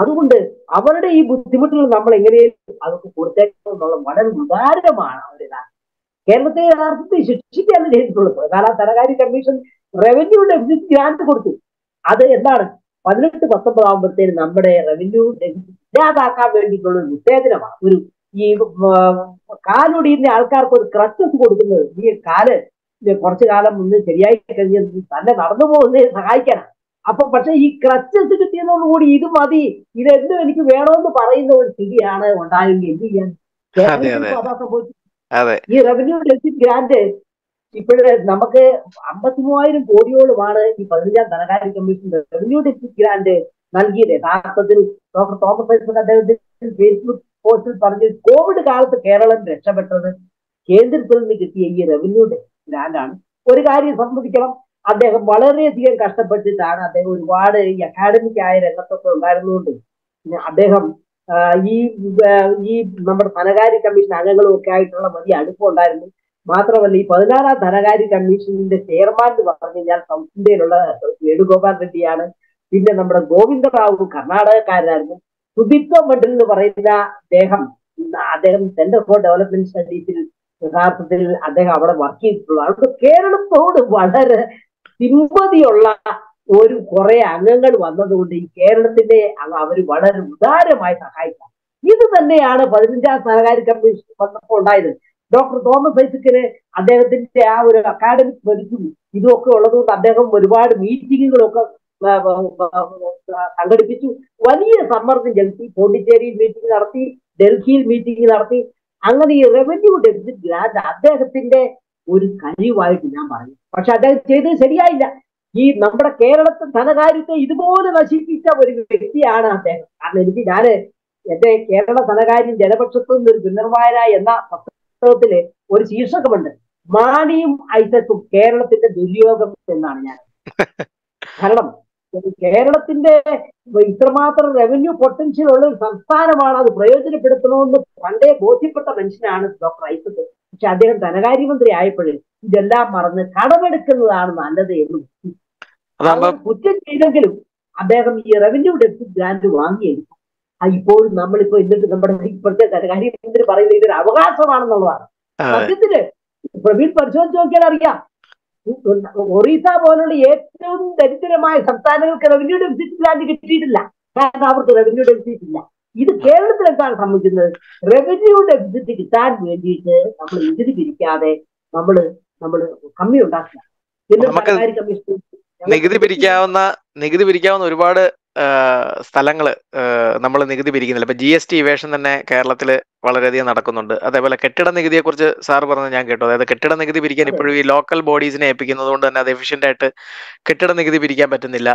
അതുകൊണ്ട് അവരുടെ ഈ ബുദ്ധിമുട്ടുകൾ നമ്മൾ എങ്ങനെയും അവർക്ക് കൊടുത്തേക്കണം എന്നുള്ള വളരെ ഉദാരമാണ് അവരുടെ. കേരളത്തെ യഥാർത്ഥത്തിൽ ശിക്ഷിക്കാതെ ചെയ്തിട്ടുള്ളത്. 14ാം ധനകാര്യ കമ്മീഷൻ റവന്യൂ ഡെഫിസിറ്റ് ഗ്രാന്റ് കൊടുത്തു. അത് എന്താണ് 18-19 ആകുമ്പോഴത്തേന് നമ്മുടെ റവന്യൂ ഡെഫിസിറ്റ് ഇല്ലാതാക്കാൻ വേണ്ടിയിട്ടുള്ള ഒരു ഉത്തേജനമാണ്. ഒരു ഈ കാലൊടിയുന്ന ആൾക്കാർക്ക് ഒരു ക്രച്ചസ് കൊടുക്കുന്നത്, ഈ കാല് കുറച്ചു കാലം മുന്നേ ശരിയായി കഴിഞ്ഞാൽ തന്നെ നടന്നു പോകുന്നതിന് സഹായിക്കണം. അപ്പൊ പക്ഷെ ഈ ക്രച്ചസ് കിട്ടിയതോടുകൂടി ഇത് മതി, ഇതെന്തും എനിക്ക് വേണമെന്ന് പറയുന്ന ഒരു സ്ഥിതിയാണ് ഉണ്ടായെങ്കിൽ എന്ത് ചെയ്യാൻ? ഈ റവന്യൂ ഡെഫിസിറ്റ് ഗ്രാന്റ് ഇപ്പോഴേ നമുക്ക് 53,000 കോടിയോളമാണ് ഈ 15ാം ധനകാര്യ കമ്മീഷൻ റവന്യൂ ഡെഫിസിറ്റ് ഗ്രാന്റ് നൽകിയത്. യഥാർത്ഥത്തിൽ ഡോക്ടർ തോമസ് ഐസക് അദ്ദേഹത്തിന്റെ ഫേസ്ബുക്ക് പോസ്റ്റിൽ പറഞ്ഞു, കോവിഡ് കാലത്ത് കേരളം രക്ഷപ്പെട്ടത് കേന്ദ്രത്തിൽ നിന്ന് കിട്ടിയ ഈ റവന്യൂ ഡെഫിസിറ്റ് ഗ്രാന്റാണ്. ഒരു കാര്യം സമ്മതിക്കണം, അദ്ദേഹം വളരെയധികം കഷ്ടപ്പെട്ടിട്ടാണ്. അദ്ദേഹം ഒരുപാട് ഈ അക്കാഡമിക് ആയ രംഗത്തൊക്കെ ഉണ്ടായിരുന്നുകൊണ്ട് അദ്ദേഹം ഈ നമ്മുടെ ധനകാര്യ കമ്മീഷൻ അംഗങ്ങളും ഒക്കെ ആയിട്ടുള്ള വലിയ അടുപ്പം ഉണ്ടായിരുന്നു. മാത്രമല്ല ഈ 14ാം ധനകാര്യ കമ്മീഷനിന്റെ ചെയർമാൻ എന്ന് പറഞ്ഞു കഴിഞ്ഞാൽ സൗത്ത് ഇന്ത്യയിലുള്ള വേണുഗോപാൽ റെഡ്ഡിയാണ്. പിന്നെ നമ്മുടെ ഗോവിന്ദറാവു കർണാടകക്കാരനായിരുന്നു. സുദീപ്തോ മണ്ഡൽ എന്ന് പറയുന്ന അദ്ദേഹം സെന്റർ ഫോർ ഡെവലപ്മെന്റ് സ്റ്റഡീസിൽ യഥാർത്ഥത്തിൽ അദ്ദേഹം അവിടെ വർക്ക് ചെയ്തിട്ടുള്ള അവിടെ കേരളത്തോട് വളരെ സിമ്പതിയുള്ള ഒരു കുറെ അംഗങ്ങൾ വന്നതുകൊണ്ട് ഈ കേരളത്തിന്റെ അവർ വളരെ ഉദാരമായി സഹായിക്കാം. ഇത് തന്നെയാണ് 15ാം ധനകാര്യ കമ്മീഷൻ വന്നപ്പോൾ ഉണ്ടായത്. ഡോക്ടർ തോമസ് ഐസക്കിന് അദ്ദേഹത്തിന്റെ ആ ഒരു അക്കാഡമിക് മെറിറ്റും ഇതുമൊക്കെ ഉള്ളതുകൊണ്ട് അദ്ദേഹം ഒരുപാട് മീറ്റിങ്ങുകളൊക്കെ സംഘടിപ്പിച്ചു. വലിയ സമ്മർദ്ദം ചെലുത്തി. പോണ്ടിച്ചേരിയിൽ മീറ്റിംഗ് നടത്തി, ഡൽഹിയിൽ മീറ്റിംഗ് നടത്തി. അങ്ങനെ ഈ റവന്യൂ ഡെഫിസിറ്റ് ഗ്രാന്റ് അദ്ദേഹത്തിന്റെ ഒരു കഴിവായിട്ട് ഞാൻ പറഞ്ഞു. പക്ഷെ അദ്ദേഹം ചെയ്തത് ശരിയായില്ല. ഈ നമ്മുടെ കേരളത്തെ ധനകാര്യത്തെ ഇതുപോലെ നശിപ്പിച്ച ഒരു വ്യക്തിയാണ് അദ്ദേഹം. കാരണം എന്റെ കേരള ധനകാര്യം ജനപക്ഷത്തു നിന്നൊരു പുനർവായന എന്ന പുസ്തകത്തില് ഒരു ശീർഷകമുണ്ട്, മാണിയും ഐസക്കും കേരളത്തിന്റെ ദുര്യോഗം എന്നാണ്. ഞാൻ കാരണം കേരളത്തിന്റെ ഇത്രമാത്രം റവന്യൂ പൊട്ടൻഷ്യൽ ഉള്ള ഒരു സംസ്ഥാനമാണ്, അത് പ്രയോജനപ്പെടുത്തണമെന്ന് പണ്ടേ ബോധ്യപ്പെട്ട മനുഷ്യനാണ് ഡോക്ടർ ഐസക്. പക്ഷെ അദ്ദേഹം ധനകാര്യമന്ത്രി ആയപ്പോഴും ഇതെല്ലാം മറന്ന് കടമെടുക്കുന്നതാണ് നല്ലത് എന്ന് കുറ്റം ചെയ്തെങ്കിലും അദ്ദേഹം ഈ റവന്യൂ ഡെഫിസിറ്റ് ഗ്രാന്റ് വാങ്ങിയെടുക്കും. ഇപ്പോഴും നമ്മളിപ്പോ എന്നിട്ട് നമ്മുടെ ഇപ്പോഴത്തെ ധനകാര്യമന്ത്രി പറയുന്നത് ഇതൊരു അവകാശമാണെന്നുള്ളതാണ്. സത്യത്തില് പ്രവീൺ പരിശോധിച്ച് നോക്കിയാൽ അറിയാം, ഒറീസ പോലുള്ള ഏറ്റവും ദരിദ്രമായ സംസ്ഥാനങ്ങൾക്ക് റവന്യൂ ഡെഫിസിറ്റ് ഗ്രാന്റ് കിട്ടിയിട്ടില്ല. കാരണം അവർക്ക് റവന്യൂ ഡെഫിസിറ്റ് ഇല്ല. ഇത് കേരളത്തിലെത്താൻ സംഭവിക്കുന്നത് റവന്യൂ ഡെഫിസിറ്റ് കിട്ടാൻ വേണ്ടിയിട്ട് നമ്മൾ നികുതി പിരിക്കാതെ നമ്മൾ കമ്മി ഉണ്ടാക്കുക. നികുതി പിരിക്കാവുന്ന ഒരുപാട് സ്ഥലങ്ങള് നമ്മൾ നികുതി പിരിക്കുന്നില്ല. ഇപ്പൊ GST ഇവേഷൻ തന്നെ കേരളത്തിൽ വളരെയധികം നടക്കുന്നുണ്ട്. അതേപോലെ കെട്ടിട നികുതിയെ കുറിച്ച് സാർ പറഞ്ഞത് ഞാൻ കേട്ടു. അതായത് കെട്ടിട നികുതി പിരിക്കാൻ ഇപ്പോഴും ഈ ലോക്കൽ ബോഡീസിനെ ഏൽപ്പിക്കുന്നത് കൊണ്ട് തന്നെ അത് എഫിഷ്യന്റ് ആയിട്ട് കെട്ടിട നികുതി പിരിക്കാൻ പറ്റുന്നില്ല.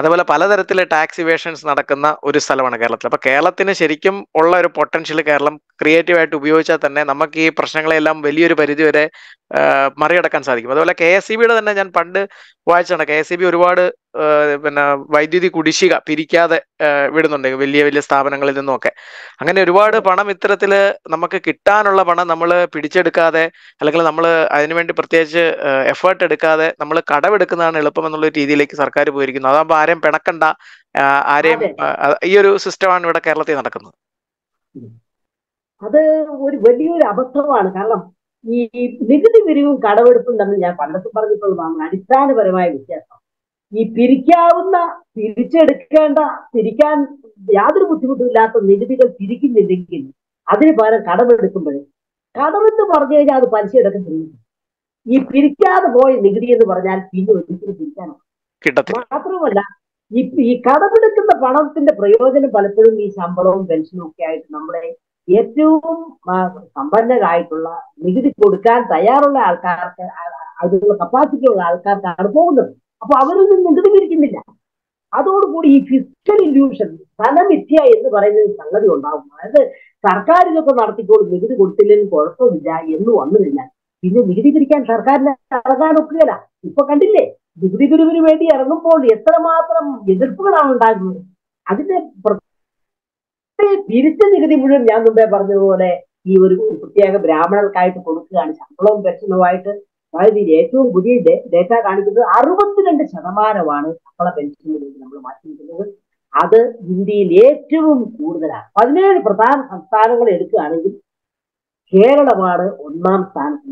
അതേപോലെ പലതരത്തിലെ ടാക്സ് ഇവേഷൻസ് നടക്കുന്ന ഒരു സ്ഥലമാണ് കേരളത്തിൽ. അപ്പൊ കേരളത്തിന് ശരിക്കും ഉള്ള ഒരു പൊട്ടൻഷ്യൽ കേരളം ക്രിയേറ്റീവായിട്ട് ഉപയോഗിച്ചാൽ തന്നെ നമുക്ക് ഈ പ്രശ്നങ്ങളെല്ലാം വലിയൊരു പരിധി വരെ മറികടക്കാൻ സാധിക്കും. അതുപോലെ KSEBയുടെ തന്നെ ഞാൻ പണ്ട് വായിച്ചാണ്, KSEB ഒരുപാട് പിന്നെ വൈദ്യുതി കുടിശ്ശിക പിരിക്കാതെ വിടുന്നുണ്ട് വലിയ വലിയ സ്ഥാപനങ്ങളിൽ നിന്നൊക്കെ. അങ്ങനെ ഒരുപാട് പണം ഇത്തരത്തില് നമുക്ക് കിട്ടാനുള്ള പണം നമ്മൾ പിടിച്ചെടുക്കാതെ അല്ലെങ്കിൽ നമ്മൾ അതിനുവേണ്ടി പ്രത്യേകിച്ച് എഫേർട്ട് എടുക്കാതെ നമ്മൾ കടമെടുക്കുന്നതാണ് എളുപ്പം എന്നുള്ള രീതിയിലേക്ക് സർക്കാർ പോയിരിക്കുന്നു. അതാകുമ്പോൾ ആരെയും പിണക്കണ്ട, ആരെയും ഈ ഒരു സിസ്റ്റമാണ് ഇവിടെ കേരളത്തിൽ നടക്കുന്നത്. അത് ഒരു വലിയൊരു അബദ്ധമാണ്. കാരണം ഈ നികുതി പിരിവും കടമെടുപ്പും തമ്മിൽ ഞാൻ പണ്ടത്തെ പറഞ്ഞിട്ടുള്ളതാണ് അടിസ്ഥാനപരമായ വ്യത്യാസം. ഈ പിരിക്കാവുന്ന പിരിച്ചെടുക്കേണ്ട പിരിക്കാൻ യാതൊരു ബുദ്ധിമുട്ടില്ലാത്ത നികുതികൾ പിരിക്കുന്നില്ലെങ്കിൽ അതിന് പകരം കടമെടുക്കുമ്പോഴേ കടമെന്ന് പറഞ്ഞു കഴിഞ്ഞാൽ അത് പലിശ എടുക്കത്തില്ല. ഈ പിരിക്കാതെ പോയ നികുതി എന്ന് പറഞ്ഞാൽ പിന്നെ ഒരിക്കലും പിരിക്കാനോ മാത്രമല്ല ഈ കടമെടുക്കുന്ന പണത്തിന്റെ പ്രയോജനം പലപ്പോഴും ഈ ശമ്പളവും പെൻഷനും ഒക്കെ ആയിട്ട് നമ്മുടെ ഏറ്റവും സമ്പന്നരായിട്ടുള്ള നികുതി കൊടുക്കാൻ തയ്യാറുള്ള ആൾക്കാർക്ക് അതിനുള്ള കപ്പാസിറ്റി ഉള്ള ആൾക്കാർക്കാണ് പോകുന്നത്. അപ്പൊ അവരൊന്നും നികുതി പിരിക്കുന്നില്ല. അതോടുകൂടി ഈ ഫിസ്ക്കൽ ഇല്യൂഷൻ ധനമിഥ്യ എന്ന് പറയുന്ന സംഗതി ഉണ്ടാകും. അതായത് സർക്കാർ ഇതൊക്കെ നടത്തിക്കോട് നികുതി കൊടുത്തില്ലെങ്കിൽ കുഴപ്പമില്ല എന്ന് വന്നില്ല. പിന്നെ നികുതി പിരിക്കാൻ സർക്കാരിനെ ഇറങ്ങാൻ ഒക്കുകയില്ല. ഇപ്പൊ കണ്ടില്ലേ നികുതി പിരിവിന് വേണ്ടി ഇറങ്ങുമ്പോൾ എത്രമാത്രം എതിർപ്പുകളാണ് ഉണ്ടാകുന്നത്. അതിന്റെ തിരിച്ച നികുതി മുഴുവൻ ഞാൻ മുമ്പേ പറഞ്ഞതുപോലെ ഈ ഒരു പ്രത്യേക ബ്രാഹ്മണർക്കായിട്ട് കൊടുക്കുകയാണ്. ശമ്പളവും പെൻഷനുമായിട്ട് അതായത് ഏറ്റവും പുതിയ ഡേറ്റ കാണിക്കുന്നത് 62% ശമ്പള പെൻഷന് വേണ്ടി നമ്മൾ മാറ്റിയിരിക്കുന്നത്. അത് ഇന്ത്യയിൽ ഏറ്റവും കൂടുതലാണ്. 17 പ്രധാന സംസ്ഥാനങ്ങൾ എടുക്കുകയാണെങ്കിൽ കേരളമാണ് ഒന്നാം സ്ഥാനത്ത്.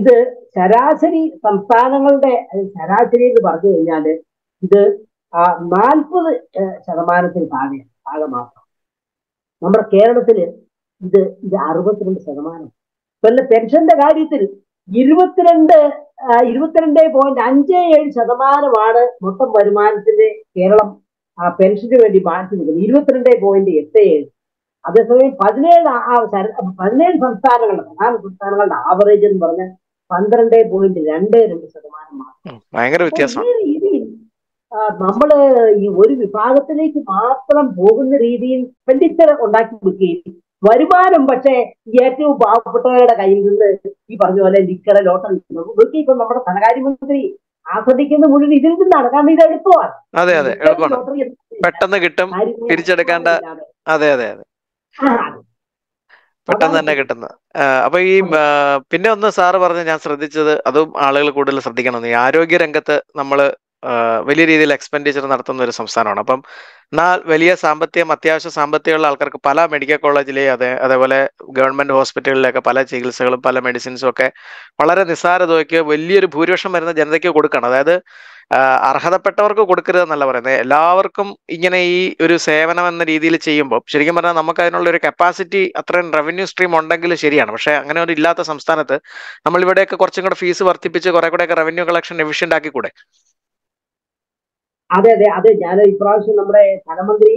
ഇത് ശരാശരി സംസ്ഥാനങ്ങളുടെ ശരാശരി എന്ന് പറഞ്ഞു കഴിഞ്ഞാൽ ഇത് 40% താഴെ മാത്രം. നമ്മുടെ കേരളത്തില് ഇത് 62%. പിന്നെ പെൻഷന്റെ കാര്യത്തിൽ 22.57% മൊത്തം വരുമാനത്തിന്റെ കേരളം പെൻഷന് വേണ്ടി മാറ്റി നിൽക്കുന്നത്. 22.87. അതേസമയം 17 സംസ്ഥാനങ്ങളുടെ പ്രധാന സംസ്ഥാനങ്ങളുടെ ആവറേജ് എന്ന് പറഞ്ഞാൽ 12.22% മാത്രം. നമ്മള് ഈ ഒരു വിഭാഗത്തിലേക്ക് മാത്രം പോകുന്ന രീതിയിൽ എക്സ്പെൻഡിച്ചർ ഉണ്ടാക്കി കൊടുക്കുകയും വരുമാനം പക്ഷേ ഏറ്റവും പാവപ്പെട്ടവരുടെ കയ്യിൽ നിന്ന് ഈ പറഞ്ഞ പോലെ ലിക്കറ ലോട്ടറി നോക്കി ഇപ്പൊ നമ്മുടെ ധനകാര്യമന്ത്രി ആസ്വദിക്കുന്ന മുഴുവൻ ഇതിൽ നിന്നാണ്. കാരണം ഇത് എളുപ്പമാണ്. അതെ അതെ ലോട്ടറി പെട്ടെന്ന് കിട്ടും, തിരിച്ചെടുക്കേണ്ട. അതെ അതെ അതെ പെട്ടെന്ന് തന്നെ കിട്ടുന്നത്. അപ്പൊ ഈ പിന്നെ ഒന്ന് സാറ് പറഞ്ഞ് ഞാൻ ശ്രദ്ധിച്ചത്, അതും ആളുകൾ കൂടുതൽ ശ്രദ്ധിക്കണം, ഈ ആരോഗ്യ രംഗത്ത് നമ്മള് വലിയ രീതിയിൽ എക്സ്പെൻഡിച്ചർ നടത്തുന്ന ഒരു സംസ്ഥാനമാണ്. അപ്പം എന്നാൽ വലിയ അത്യാവശ്യ സാമ്പത്തികമുള്ള ആൾക്കാർക്ക് പല മെഡിക്കൽ കോളേജിലെ അതേപോലെ ഗവൺമെന്റ് ഹോസ്പിറ്റലിലൊക്കെ പല ചികിത്സകളും പല മെഡിസിൻസും ഒക്കെ വളരെ നിസ്സാര തുകയ്ക്ക് വലിയൊരു ഭൂരിപക്ഷം വരുന്ന ജനതയ്ക്ക് കൊടുക്കണം. അതായത് അർഹതപ്പെട്ടവർക്ക് കൊടുക്കരുതെന്നല്ല പറയുന്നത്, എല്ലാവർക്കും ഇങ്ങനെ ഈ ഒരു സേവനം എന്ന രീതിയിൽ ചെയ്യുമ്പോൾ ശരിക്കും പറഞ്ഞാൽ നമുക്ക് അതിനുള്ള ഒരു കപ്പാസിറ്റി അത്രയും റവന്യൂ സ്ട്രീം ഉണ്ടെങ്കിൽ ശരിയാണ്. പക്ഷെ അങ്ങനെ ഒരു ഇല്ലാത്ത സംസ്ഥാനത്ത് നമ്മളിവിടെയൊക്കെ കുറച്ചും കൂടെ ഫീസ് വർദ്ധിപ്പിച്ച് കുറെ കൂടെയൊക്കെ റവന്യൂ കളക്ഷൻ എഫിഷ്യന്റ് ആക്കി കൂടെ? അതെ അതെ അതെ ഞാൻ ഇപ്രാവശ്യം നമ്മുടെ ധനമന്ത്രി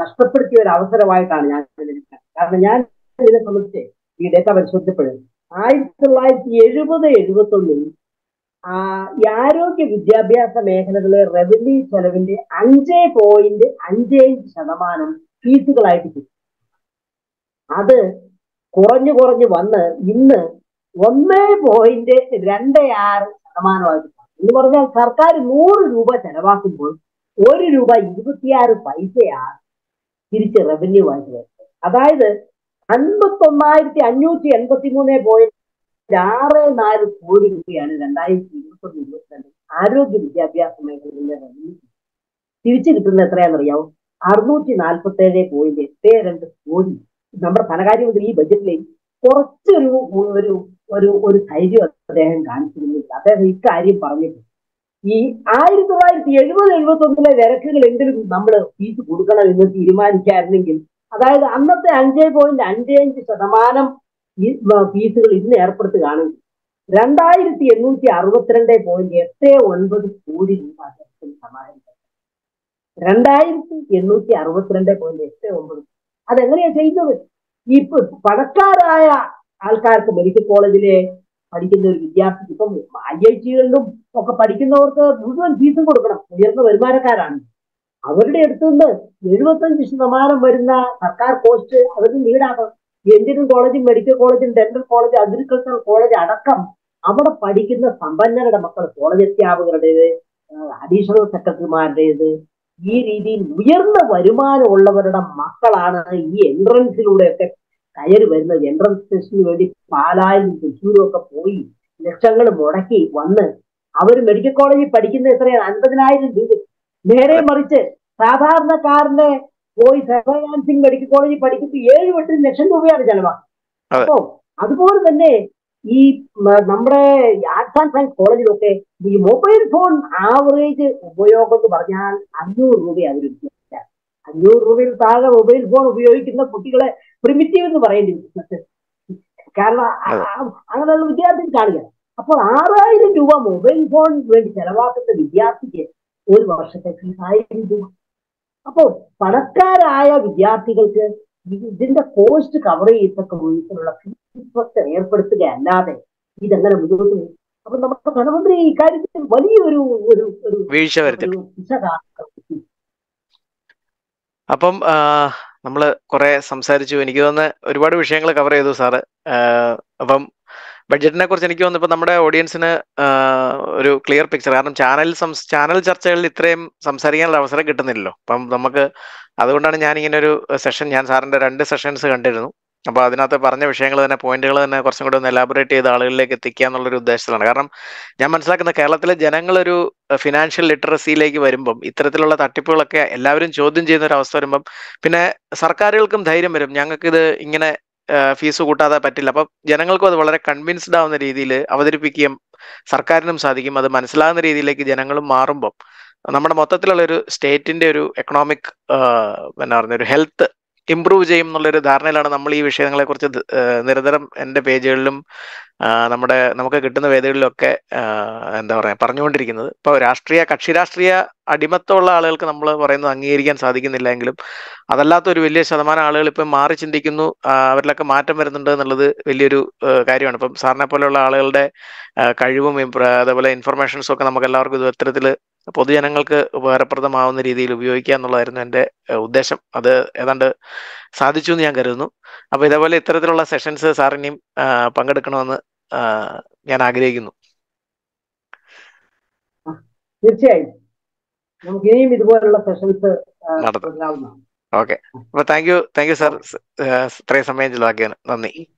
നഷ്ടപ്പെടുത്തിയ ഒരു അവസരമായിട്ടാണ് ഞാൻ കരുതുന്നത്. കാരണം ഞാൻ ഇതിനെ സംബന്ധിച്ച് ഈ ഡേറ്റ പരിശോധിച്ചപ്പോഴും 1970-71 ഈ ആരോഗ്യ വിദ്യാഭ്യാസ മേഖലകളിലെ റവന്യൂ ചെലവിന്റെ 5.55% ഫീസുകളായിട്ട് കിട്ടും. അത് കുറഞ്ഞു വന്ന് ഇന്ന് 1.26% എന്ന് പറഞ്ഞാൽ സർക്കാർ 100 രൂപ ചെലവാക്കുമ്പോൾ 1.26 രൂപയാണ് തിരിച്ച് റവന്യൂ ആയിട്ട് വരുന്നത്. അതായത് 59,583.64 രൂപയാണ് 2021-22 ആരോഗ്യ വിദ്യാഭ്യാസ മേഖലയിലെ റവന്യൂ തിരിച്ചു കിട്ടുന്ന എത്രയാണെന്നറിയാവോ? 647.82 കോടി. നമ്മുടെ ധനകാര്യമന്ത്രി ഈ ബജറ്റിൽ കുറച്ചൊരു ഒരു ഒരു ഒരു ധൈര്യം അദ്ദേഹം കാണിച്ചിരുന്നില്ല. അദ്ദേഹം ഇക്കാര്യം പറഞ്ഞിട്ടുണ്ട്. He I like the Edward particular Vidyarthi people, particular people would have very Marakaran. Our day to the University of Samara Marina, Sarkar Coast, other than Nidaka, the Indian College, Medical College, and Dental College, Agricultural College, Adakam, about a particular Sambana and a Makar College, additional secretary Mardays, ye reading, we are the Varima, all over the Makalana, ye entrance would affect. When the general session very pala in the Suro Kapoi, Nexangal Modaki, oneness. Our medical college, particularly Anthony, do it. Nere Mariche, Savana Carne, Poi, Savancing Medical College, particularly Yale, Nation to Via Janava. So, other than they, E. number Yatan Frank College, okay, the mobile phone average Boyoko to Barjan, and you Ruby Agri. And you Ruby Saga, mobile phone, we in the particular. Primitive the variety. Carla, another Vidyarthi in Kalia. Upon our Duva mobile phone when Sarawak and the Vidyarthi, old worship exercise in Duva. Upon Parakara Vidyarthi culture, then the post recovery is a communal of the airport to Gandade. He doesn't have to. Upon the country, carries what do you upon Korea, some Sarju and Giona, everybody wishing like a but Jetna Korseniki on the Panamada audience in a clear picture. Adam channel, some channels are litram, some Sarian Lavasra Gatanillo, Pam the Maka, Aduna Yanni in a session, Jans are under sessions until Abadana Parna Shangle and a pointer and a person could elaborate the Alilek, the Kianolu Desalam, Yamansak and the Kalatel, Janangalaru, a financial literacy lake Verimbum, Itratilla, Tatipulaka, elaborate Jodin Jena Rausterum, Pina Sarkaril come Thairam, Yanaka the Ingana Fisu Guta Patilapa, Janangalko the Valera convinced down the Ridile, Avadripikim, Sarkarinum Sadikim, the Mansalan Ridilek, Janangal Marumbum, Namata state in their economic health. Improve Jam Noller Darnell and Namali Vishangle Neradaram and the Pagelum Namaka get in the weather look and the Parnuan Power Astria, Kachirastria, Adimatola, Alkamla, or an Hungarian Sadik in the Langlip, Adalato village, Sadamana, Alip, March in the Kinu, like a Martamer than the Villu carry on Sarna Polola, Alde, Karium, the information Sokanamakalar with the Podianangalka were a Pradama, the Lubuki and Laren and the Udesham, other Edander Sadichun Yangarino. Available Terrella sessions are in him, Pangadakan Yanagregino. Good change. Okay. Well, thank you, sir. Trace a major again.